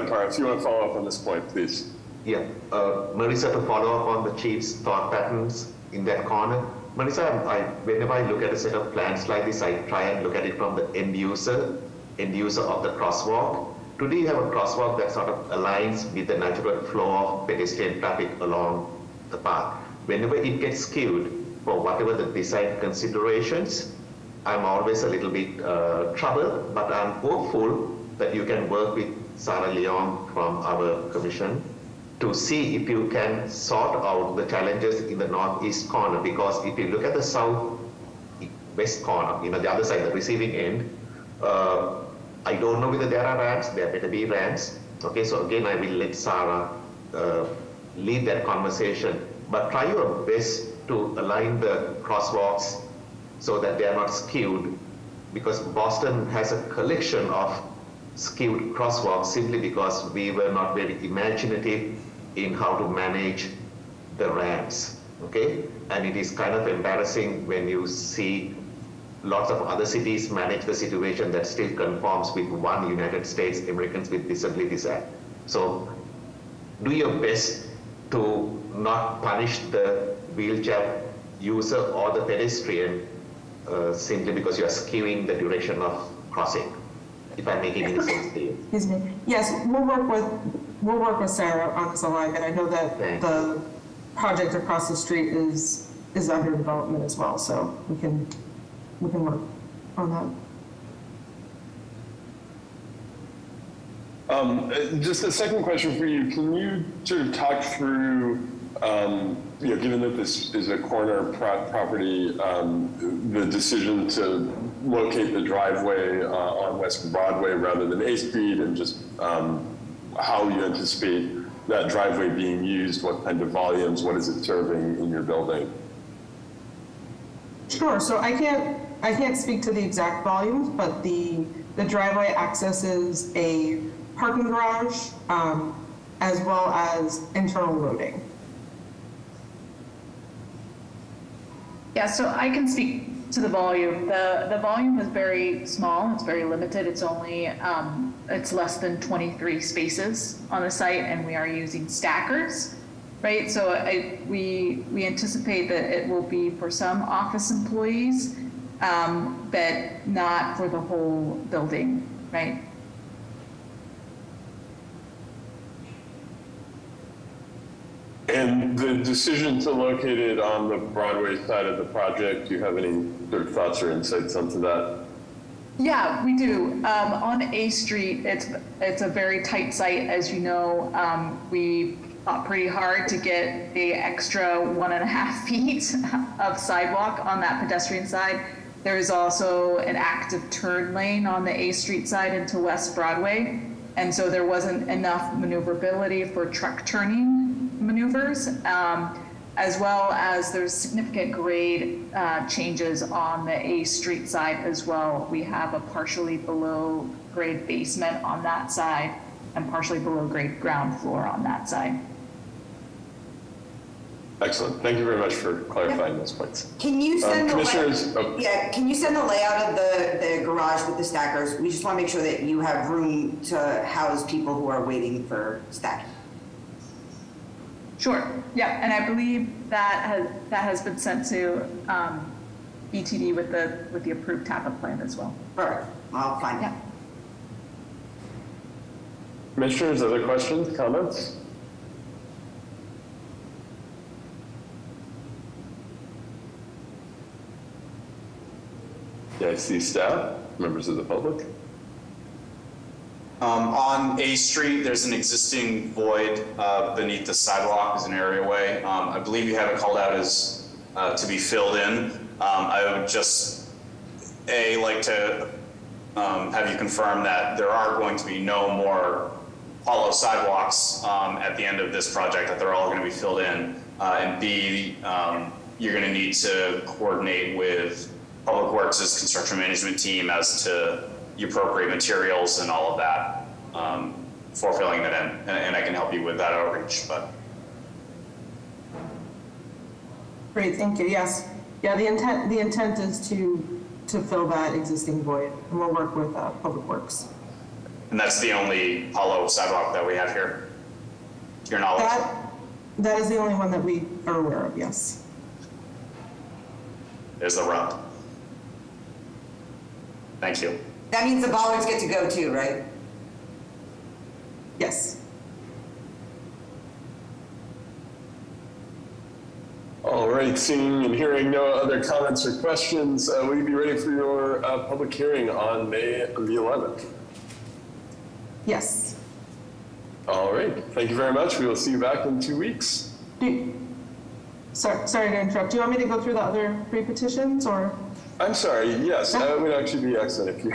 Parth, you want to follow up on this point, please. Yeah, Marissa, to follow up on the chief's thought patterns in that corner. Marissa, whenever I look at a set of plans like this, I try and look at it from the end user of the crosswalk. Today you have a crosswalk that sort of aligns with the natural flow of pedestrian traffic along the path. Whenever it gets skewed, for whatever the design considerations, I'm always a little bit troubled, but I'm hopeful that you can work with Sarah Leon from our commission to see if you can sort out the challenges in the northeast corner, because if you look at the southwest corner, you know, the other side, the receiving end, I don't know whether there are ramps, there better be ramps. Okay, so again, I will let Sarah lead that conversation, but try your best to align the crosswalks so that they are not skewed, because Boston has a collection of skewed crosswalks simply because we were not very imaginative in how to manage the ramps, okay? And it is kind of embarrassing when you see lots of other cities manage the situation that still conforms with one United States Americans with Disabilities Act. So do your best to not punish the wheelchair user or the pedestrian simply because you are skewing the direction of crossing. If I'm making any sense to you. Excuse me. Yes, we'll work with Sarah on this alignment. I know that the project across the street is under development as well, so we can work on that. Just a second question for you. Can you sort of talk through, you know, given that this is a corner property, the decision to locate the driveway on West Broadway rather than A Street, and just how you anticipate that driveway being used, what kind of volumes, what is it serving in your building? Sure, so I can't speak to the exact volumes, but the driveway accesses a parking garage, as well as internal loading. Yeah, so I can speak to the volume. The volume is very small, it's very limited. It's only, it's less than 23 spaces on the site, and we are using stackers, right? So we anticipate that it will be for some office employees, but not for the whole building, right? And the decision to locate it on the Broadway side of the project, do you have any sort of thoughts or insights onto that? Yeah, we do. On A Street, it's a very tight site, as you know. We fought pretty hard to get the extra 1.5 feet of sidewalk on that pedestrian side. There is also an active turn lane on the A Street side into West Broadway, and so there wasn't enough maneuverability for truck turning maneuvers, as well as there's significant grade changes on the A Street side as well. We have a partially below grade basement on that side and partially below grade ground floor on that side. Excellent. Thank you very much for clarifying those points. Can you send the layout of the garage with the stackers? We just want to make sure that you have room to house people who are waiting for stacking. Sure, yeah, and I believe that has been sent to ETD with the approved TAPA plan as well. All right, I'll find out. Commissioners, other questions, comments? I see staff, members of the public. On A Street, there's an existing void beneath the sidewalk as an areaway. I believe you have it called out as to be filled in. I would just, A, like to have you confirm that there are going to be no more hollow sidewalks at the end of this project, that they're all going to be filled in. And B, you're going to need to coordinate with Public Works' construction management team as to the appropriate materials and all of that for filling that in. And I can help you with that outreach. But great, thank you. Yes, yeah. The intent is to fill that existing void, and we'll work with Public Works. And that's the only hollow sidewalk that we have here, to your knowledge? That is the only one that we are aware of, yes. There's the rump. Thank you. That means the ballers get to go too, right? Yes. All right, seeing and hearing no other comments or questions, will you be ready for your public hearing on May the 11th? Yes. All right. Thank you very much. We will see you back in 2 weeks. Sorry to interrupt. Do you want me to go through the other three petitions, or? I'm sorry. Yes, that would actually be excellent if you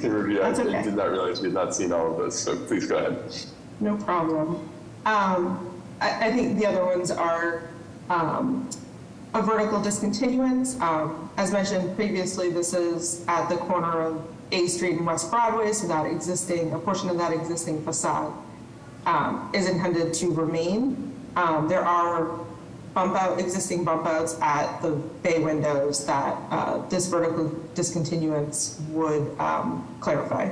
can review. I did not realize we had not seen all of those, so please go ahead. No problem. I think the other ones are a vertical discontinuance. As mentioned previously, this is at the corner of A Street and West Broadway, so that existing, a portion of that existing facade is intended to remain. There are existing bump outs at the bay windows that this vertical discontinuance would clarify.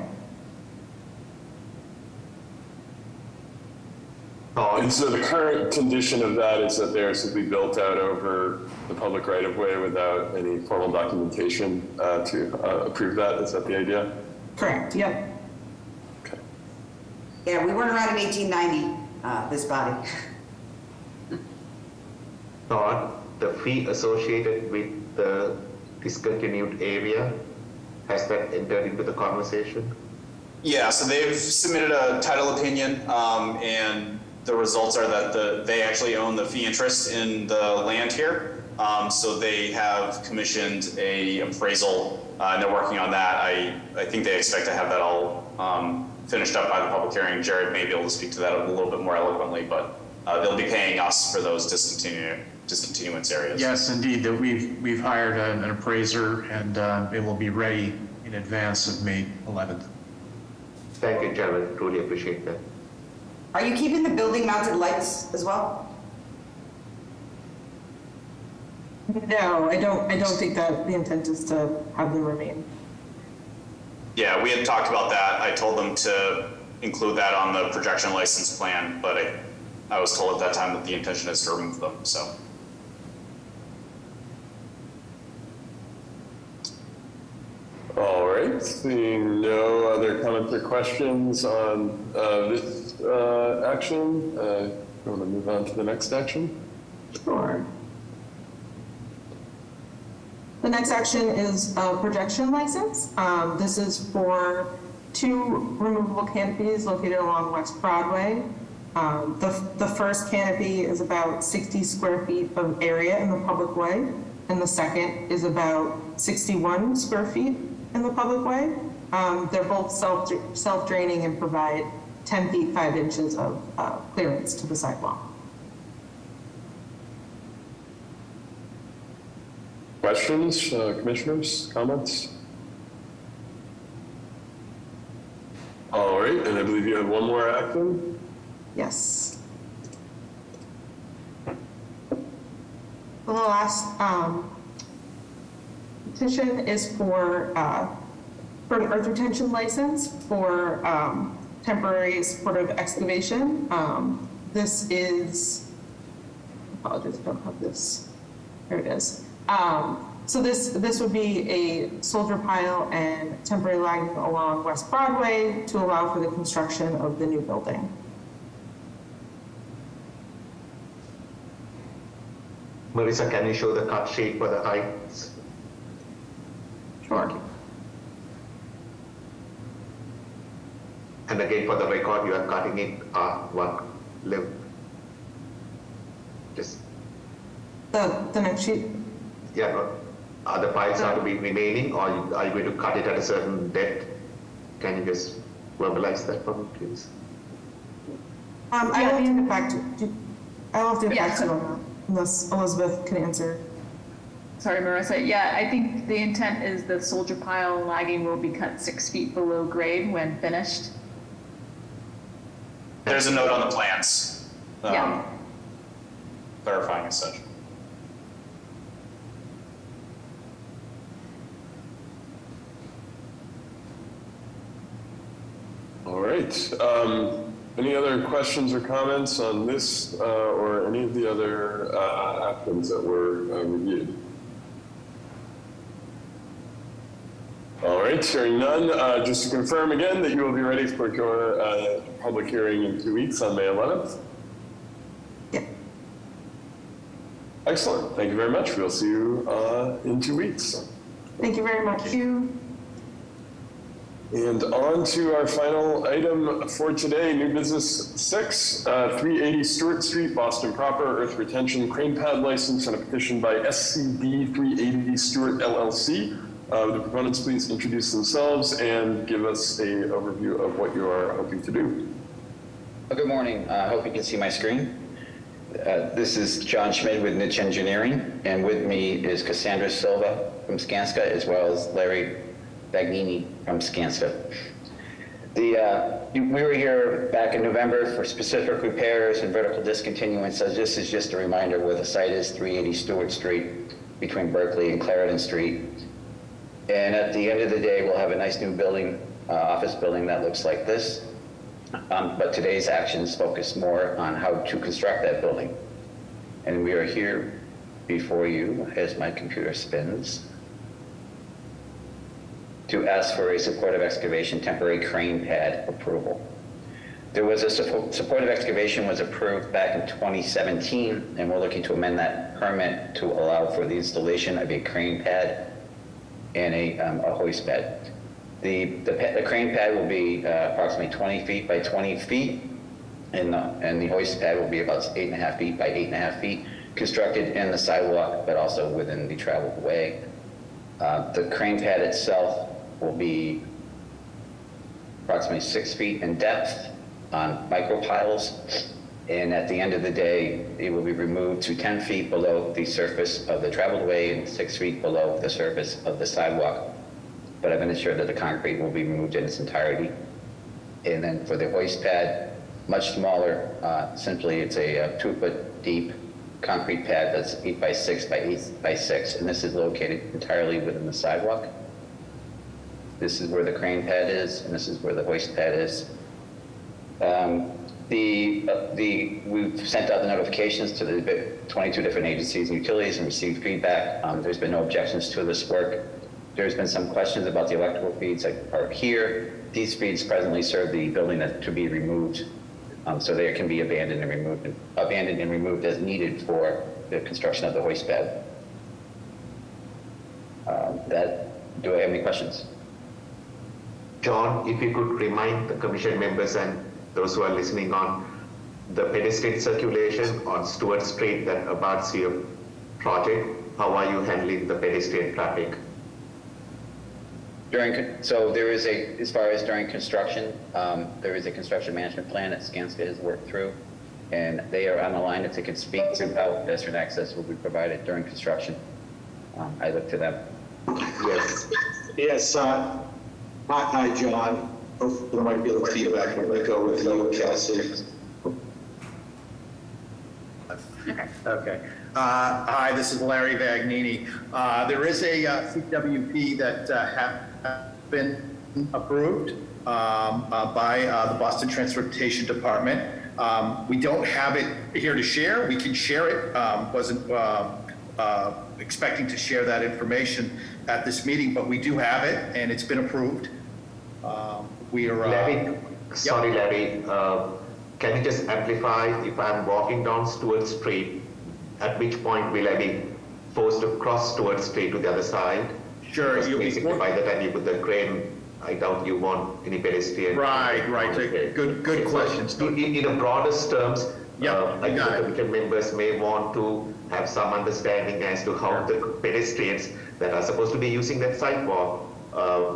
And so the current condition of that is that they are simply built out over the public right-of-way without any formal documentation to approve that? Is that the idea? Correct, yep. Okay. Yeah, we weren't around in 1890, this body. Not the fee associated with the discontinued area, has that entered into the conversation? Yeah, so they've submitted a title opinion and the results are that they actually own the fee interest in the land here. So they have commissioned a appraisal and they're working on that. I think they expect to have that all finished up by the public hearing. Jared may be able to speak to that a little bit more eloquently, but they'll be paying us for those discontinuance areas. Yes, indeed, that we've hired an appraiser and it will be ready in advance of May 11th. Thank you, Jared, truly appreciate that. Are you keeping the building mounted lights as well? No, I don't think that the intent is to have them remain. Yeah, we had talked about that. I told them to include that on the projection license plan, but I was told at that time that the intention is to remove them, so. All right, seeing no other comments or questions on this action, I want to move on to the next action. Sure. The next action is a projection license. This is for 2 removable canopies located along West Broadway. The first canopy is about 60 square feet of area in the public way, and the second is about 61 square feet in the public way. They're both self-draining and provide 10 feet 5 inches of clearance to the sidewalk. Questions, commissioners, comments? All right, and I believe you have one more action. Yes. The last petition is for an earth retention license for temporary supportive excavation. This is, apologies, I don't have this. Here it is. So this would be a soldier pile and temporary lining along West Broadway to allow for the construction of the new building. Marissa, can you show the cut sheet for the heights? parking. And again, for the record, you are cutting it one live. Just the next sheet. Yeah, other files are to be remaining, or are you going to cut it at a certain depth? Can you just verbalize that for me, please? I will have to get back to you. I'll have to get back to you on that, unless Elizabeth can answer. Sorry, Marissa. Yeah, I think the intent is the soldier pile lagging will be cut 6 feet below grade when finished. There's a note on the plans clarifying as such. All right. Any other questions or comments on this or any of the other actions that were reviewed? All right, hearing none, just to confirm again that you will be ready for your public hearing in 2 weeks on May 11th. Yeah. Excellent, thank you very much. We'll see you in 2 weeks. Thank you very much. Thank you. And on to our final item for today, new business 6, 380 Stewart Street, Boston proper, earth retention, crane pad license, and a petition by SCD 380 Stewart LLC. The proponents, please introduce themselves and give us an overview of what you are hoping to do. Good morning. I hope you can see my screen. This is John Schmid with Niche Engineering, and with me is Cassandra Silva from Skanska, as well as Larry Vagnini from Skanska. We were here back in November for specific repairs and vertical discontinuance, so this is just a reminder where the site is, 380 Stewart Street between Berkeley and Clarendon Street. And at the end of the day, we'll have a nice new building, office building that looks like this. But today's actions focus more on how to construct that building. And we are here before you, as my computer spins, to ask for a supportive excavation temporary crane pad approval. There was a supportive excavation was approved back in 2017, and we're looking to amend that permit to allow for the installation of a crane pad and a hoist bed. The crane pad will be approximately 20 feet by 20 feet, and the hoist pad will be about 8.5 feet by 8.5 feet, constructed in the sidewalk, but also within the traveled way. The crane pad itself will be approximately 6 feet in depth on micro piles, and at the end of the day, it will be removed to 10 feet below the surface of the traveled way and 6 feet below the surface of the sidewalk. But I've been assured that the concrete will be removed in its entirety. And then for the hoist pad, much smaller, simply it's a 2 foot deep concrete pad that's 8 by 6 by 8 by 6. And this is located entirely within the sidewalk. This is where the crane pad is, and this is where the hoist pad is. We've sent out the notifications to the 22 different agencies and utilities and received feedback. There's been no objections to this work. There's been some questions about the electrical feeds that are here. These feeds presently serve the building that to be removed, so they can be abandoned and removed as needed for the construction of the hoist bed. Do I have any questions? John, if you could remind the commission members and those who are listening on the pedestrian circulation on Stewart Street that abuts your project, how are you handling the pedestrian traffic? As far as during construction, there is a construction management plan that Skanska has worked through, and they are on the line if they can speak to how pedestrian access will be provided during construction. I look to them. Yes. Yes. Hi, John. Hopefully I might be able to see you back when I go with you, Chelsea. Okay. Hi, this is Larry Vagnini. There is a CWP that have been approved by the Boston Transportation Department. We don't have it here to share. We can share it. Wasn't expecting to share that information at this meeting, but we do have it, and it's been approved. Larry, can you just amplify if I'm walking down Stewart Street, at which point will I be forced to cross Stewart Street to the other side? Sure. Because basically, by the time you put the crane, I doubt you want any pedestrian. Right, right. Good questions. In the broadest terms, I think the committee members may want to have some understanding as to how the pedestrians that are supposed to be using that sidewalk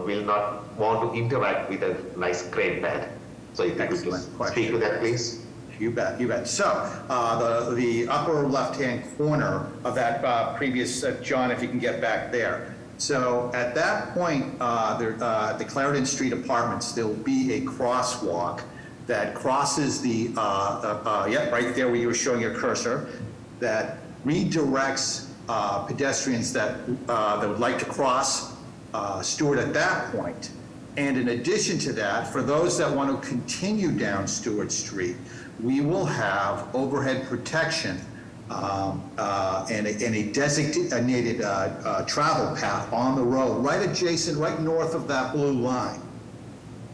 will not want to interact with a nice crane pad. So if you could just speak to that, please. You bet, you bet. So the upper left-hand corner of that previous, John, if you can get back there. So at that point, the Clarendon Street Apartments, there'll be a crosswalk that crosses the, right there where you were showing your cursor, that redirects pedestrians that, that would like to cross Stewart at that point. And in addition to that, for those that want to continue down Stewart Street, we will have overhead protection and a designated travel path on the road, right adjacent, right north of that blue line.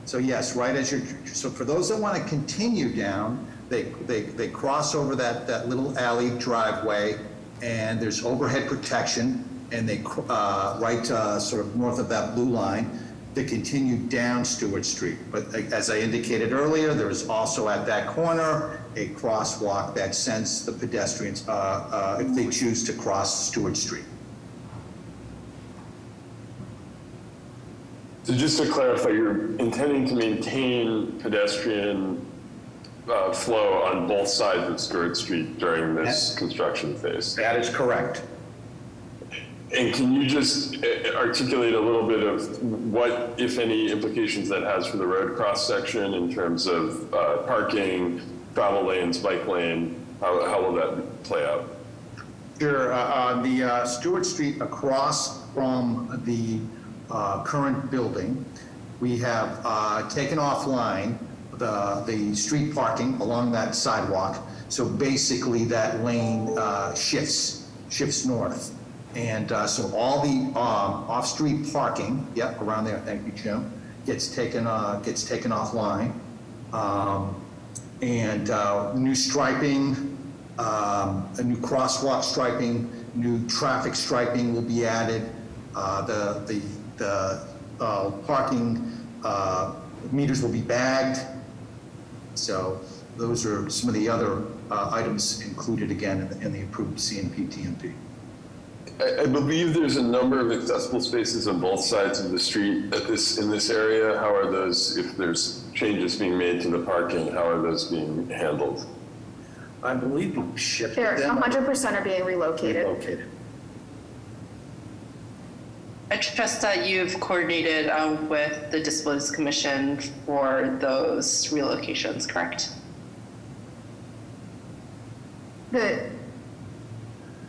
So yes, right as you're, so for those that want to continue down, they cross over that little alley driveway, and there's overhead protection, and they sort of north of that blue line, to continue down Stewart Street. But as I indicated earlier, there is also at that corner a crosswalk that sends the pedestrians if they choose to cross Stewart Street. So just to clarify, you're intending to maintain pedestrian flow on both sides of Stewart Street during this construction phase? That is correct. And can you just articulate a little bit of what, if any, implications that has for the road cross-section in terms of parking, travel lanes, bike lane? How will that play out? Sure. The Stewart Street across from the current building, we have taken offline the street parking along that sidewalk. So basically that lane shifts north. And so all the off-street parking, around there, thank you, Jim, gets taken offline. New striping, a new crosswalk striping, new traffic striping will be added. The parking meters will be bagged. So those are some of the other items included again in the approved CNP TNP. I believe there's a number of accessible spaces on both sides of the street in this area. How are those, if there's changes being made to the parking, how are those being handled? I believe we shifted them. 100% are being relocated. I trust that you've coordinated with the Disabilities Commission for those relocations, correct? The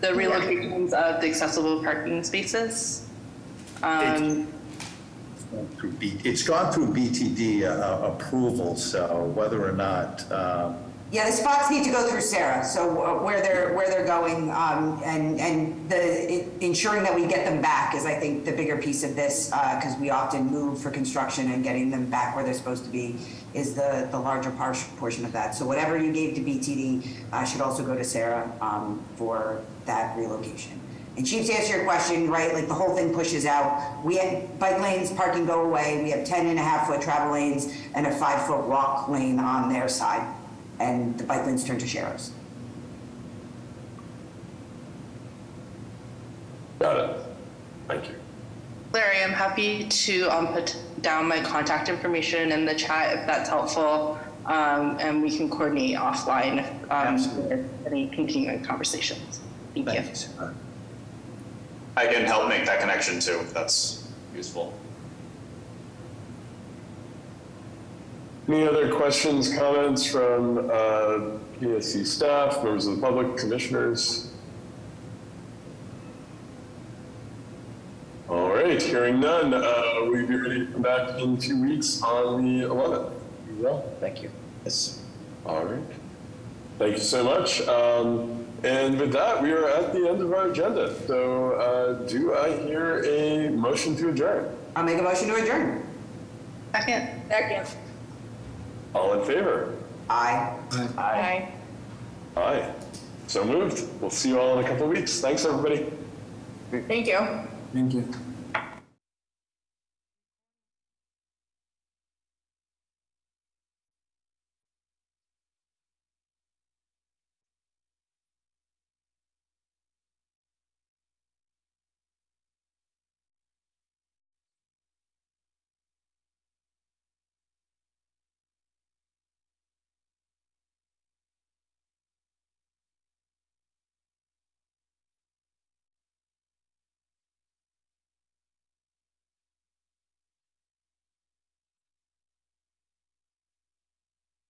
relocations of the accessible parking spaces? It's gone through BTD approval, so whether or not... the spots need to go through Sarah, so where they're going and ensuring that we get them back is, I think, the bigger piece of this, because we often move for construction, and getting them back where they're supposed to be is the larger portion of that. So whatever you gave to BTD should also go to Sarah for that relocation. And Chief, to answer your question, right, like the whole thing pushes out. We had bike lanes, parking go away. We have 10.5-foot travel lanes and a 5-foot walk lane on their side. And the bike lanes turn to sharrows. Got it. Thank you. Larry, I'm happy to put down my contact information in the chat if that's helpful, and we can coordinate offline with any continuing conversations. Thank you. I can help make that connection too, if that's useful. Any other questions, comments from PSC staff, members of the public, commissioners? All right, hearing none, we'll be ready to come back in 2 weeks on the 11th. You will? Thank you. Yes. All right. Thank you so much. And with that, we are at the end of our agenda. So do I hear a motion to adjourn? I'll make a motion to adjourn. Second. All in favor? Aye. Aye. Aye. Aye. So moved. We'll see you all in a couple of weeks. Thanks, everybody. Thank you. Thank you.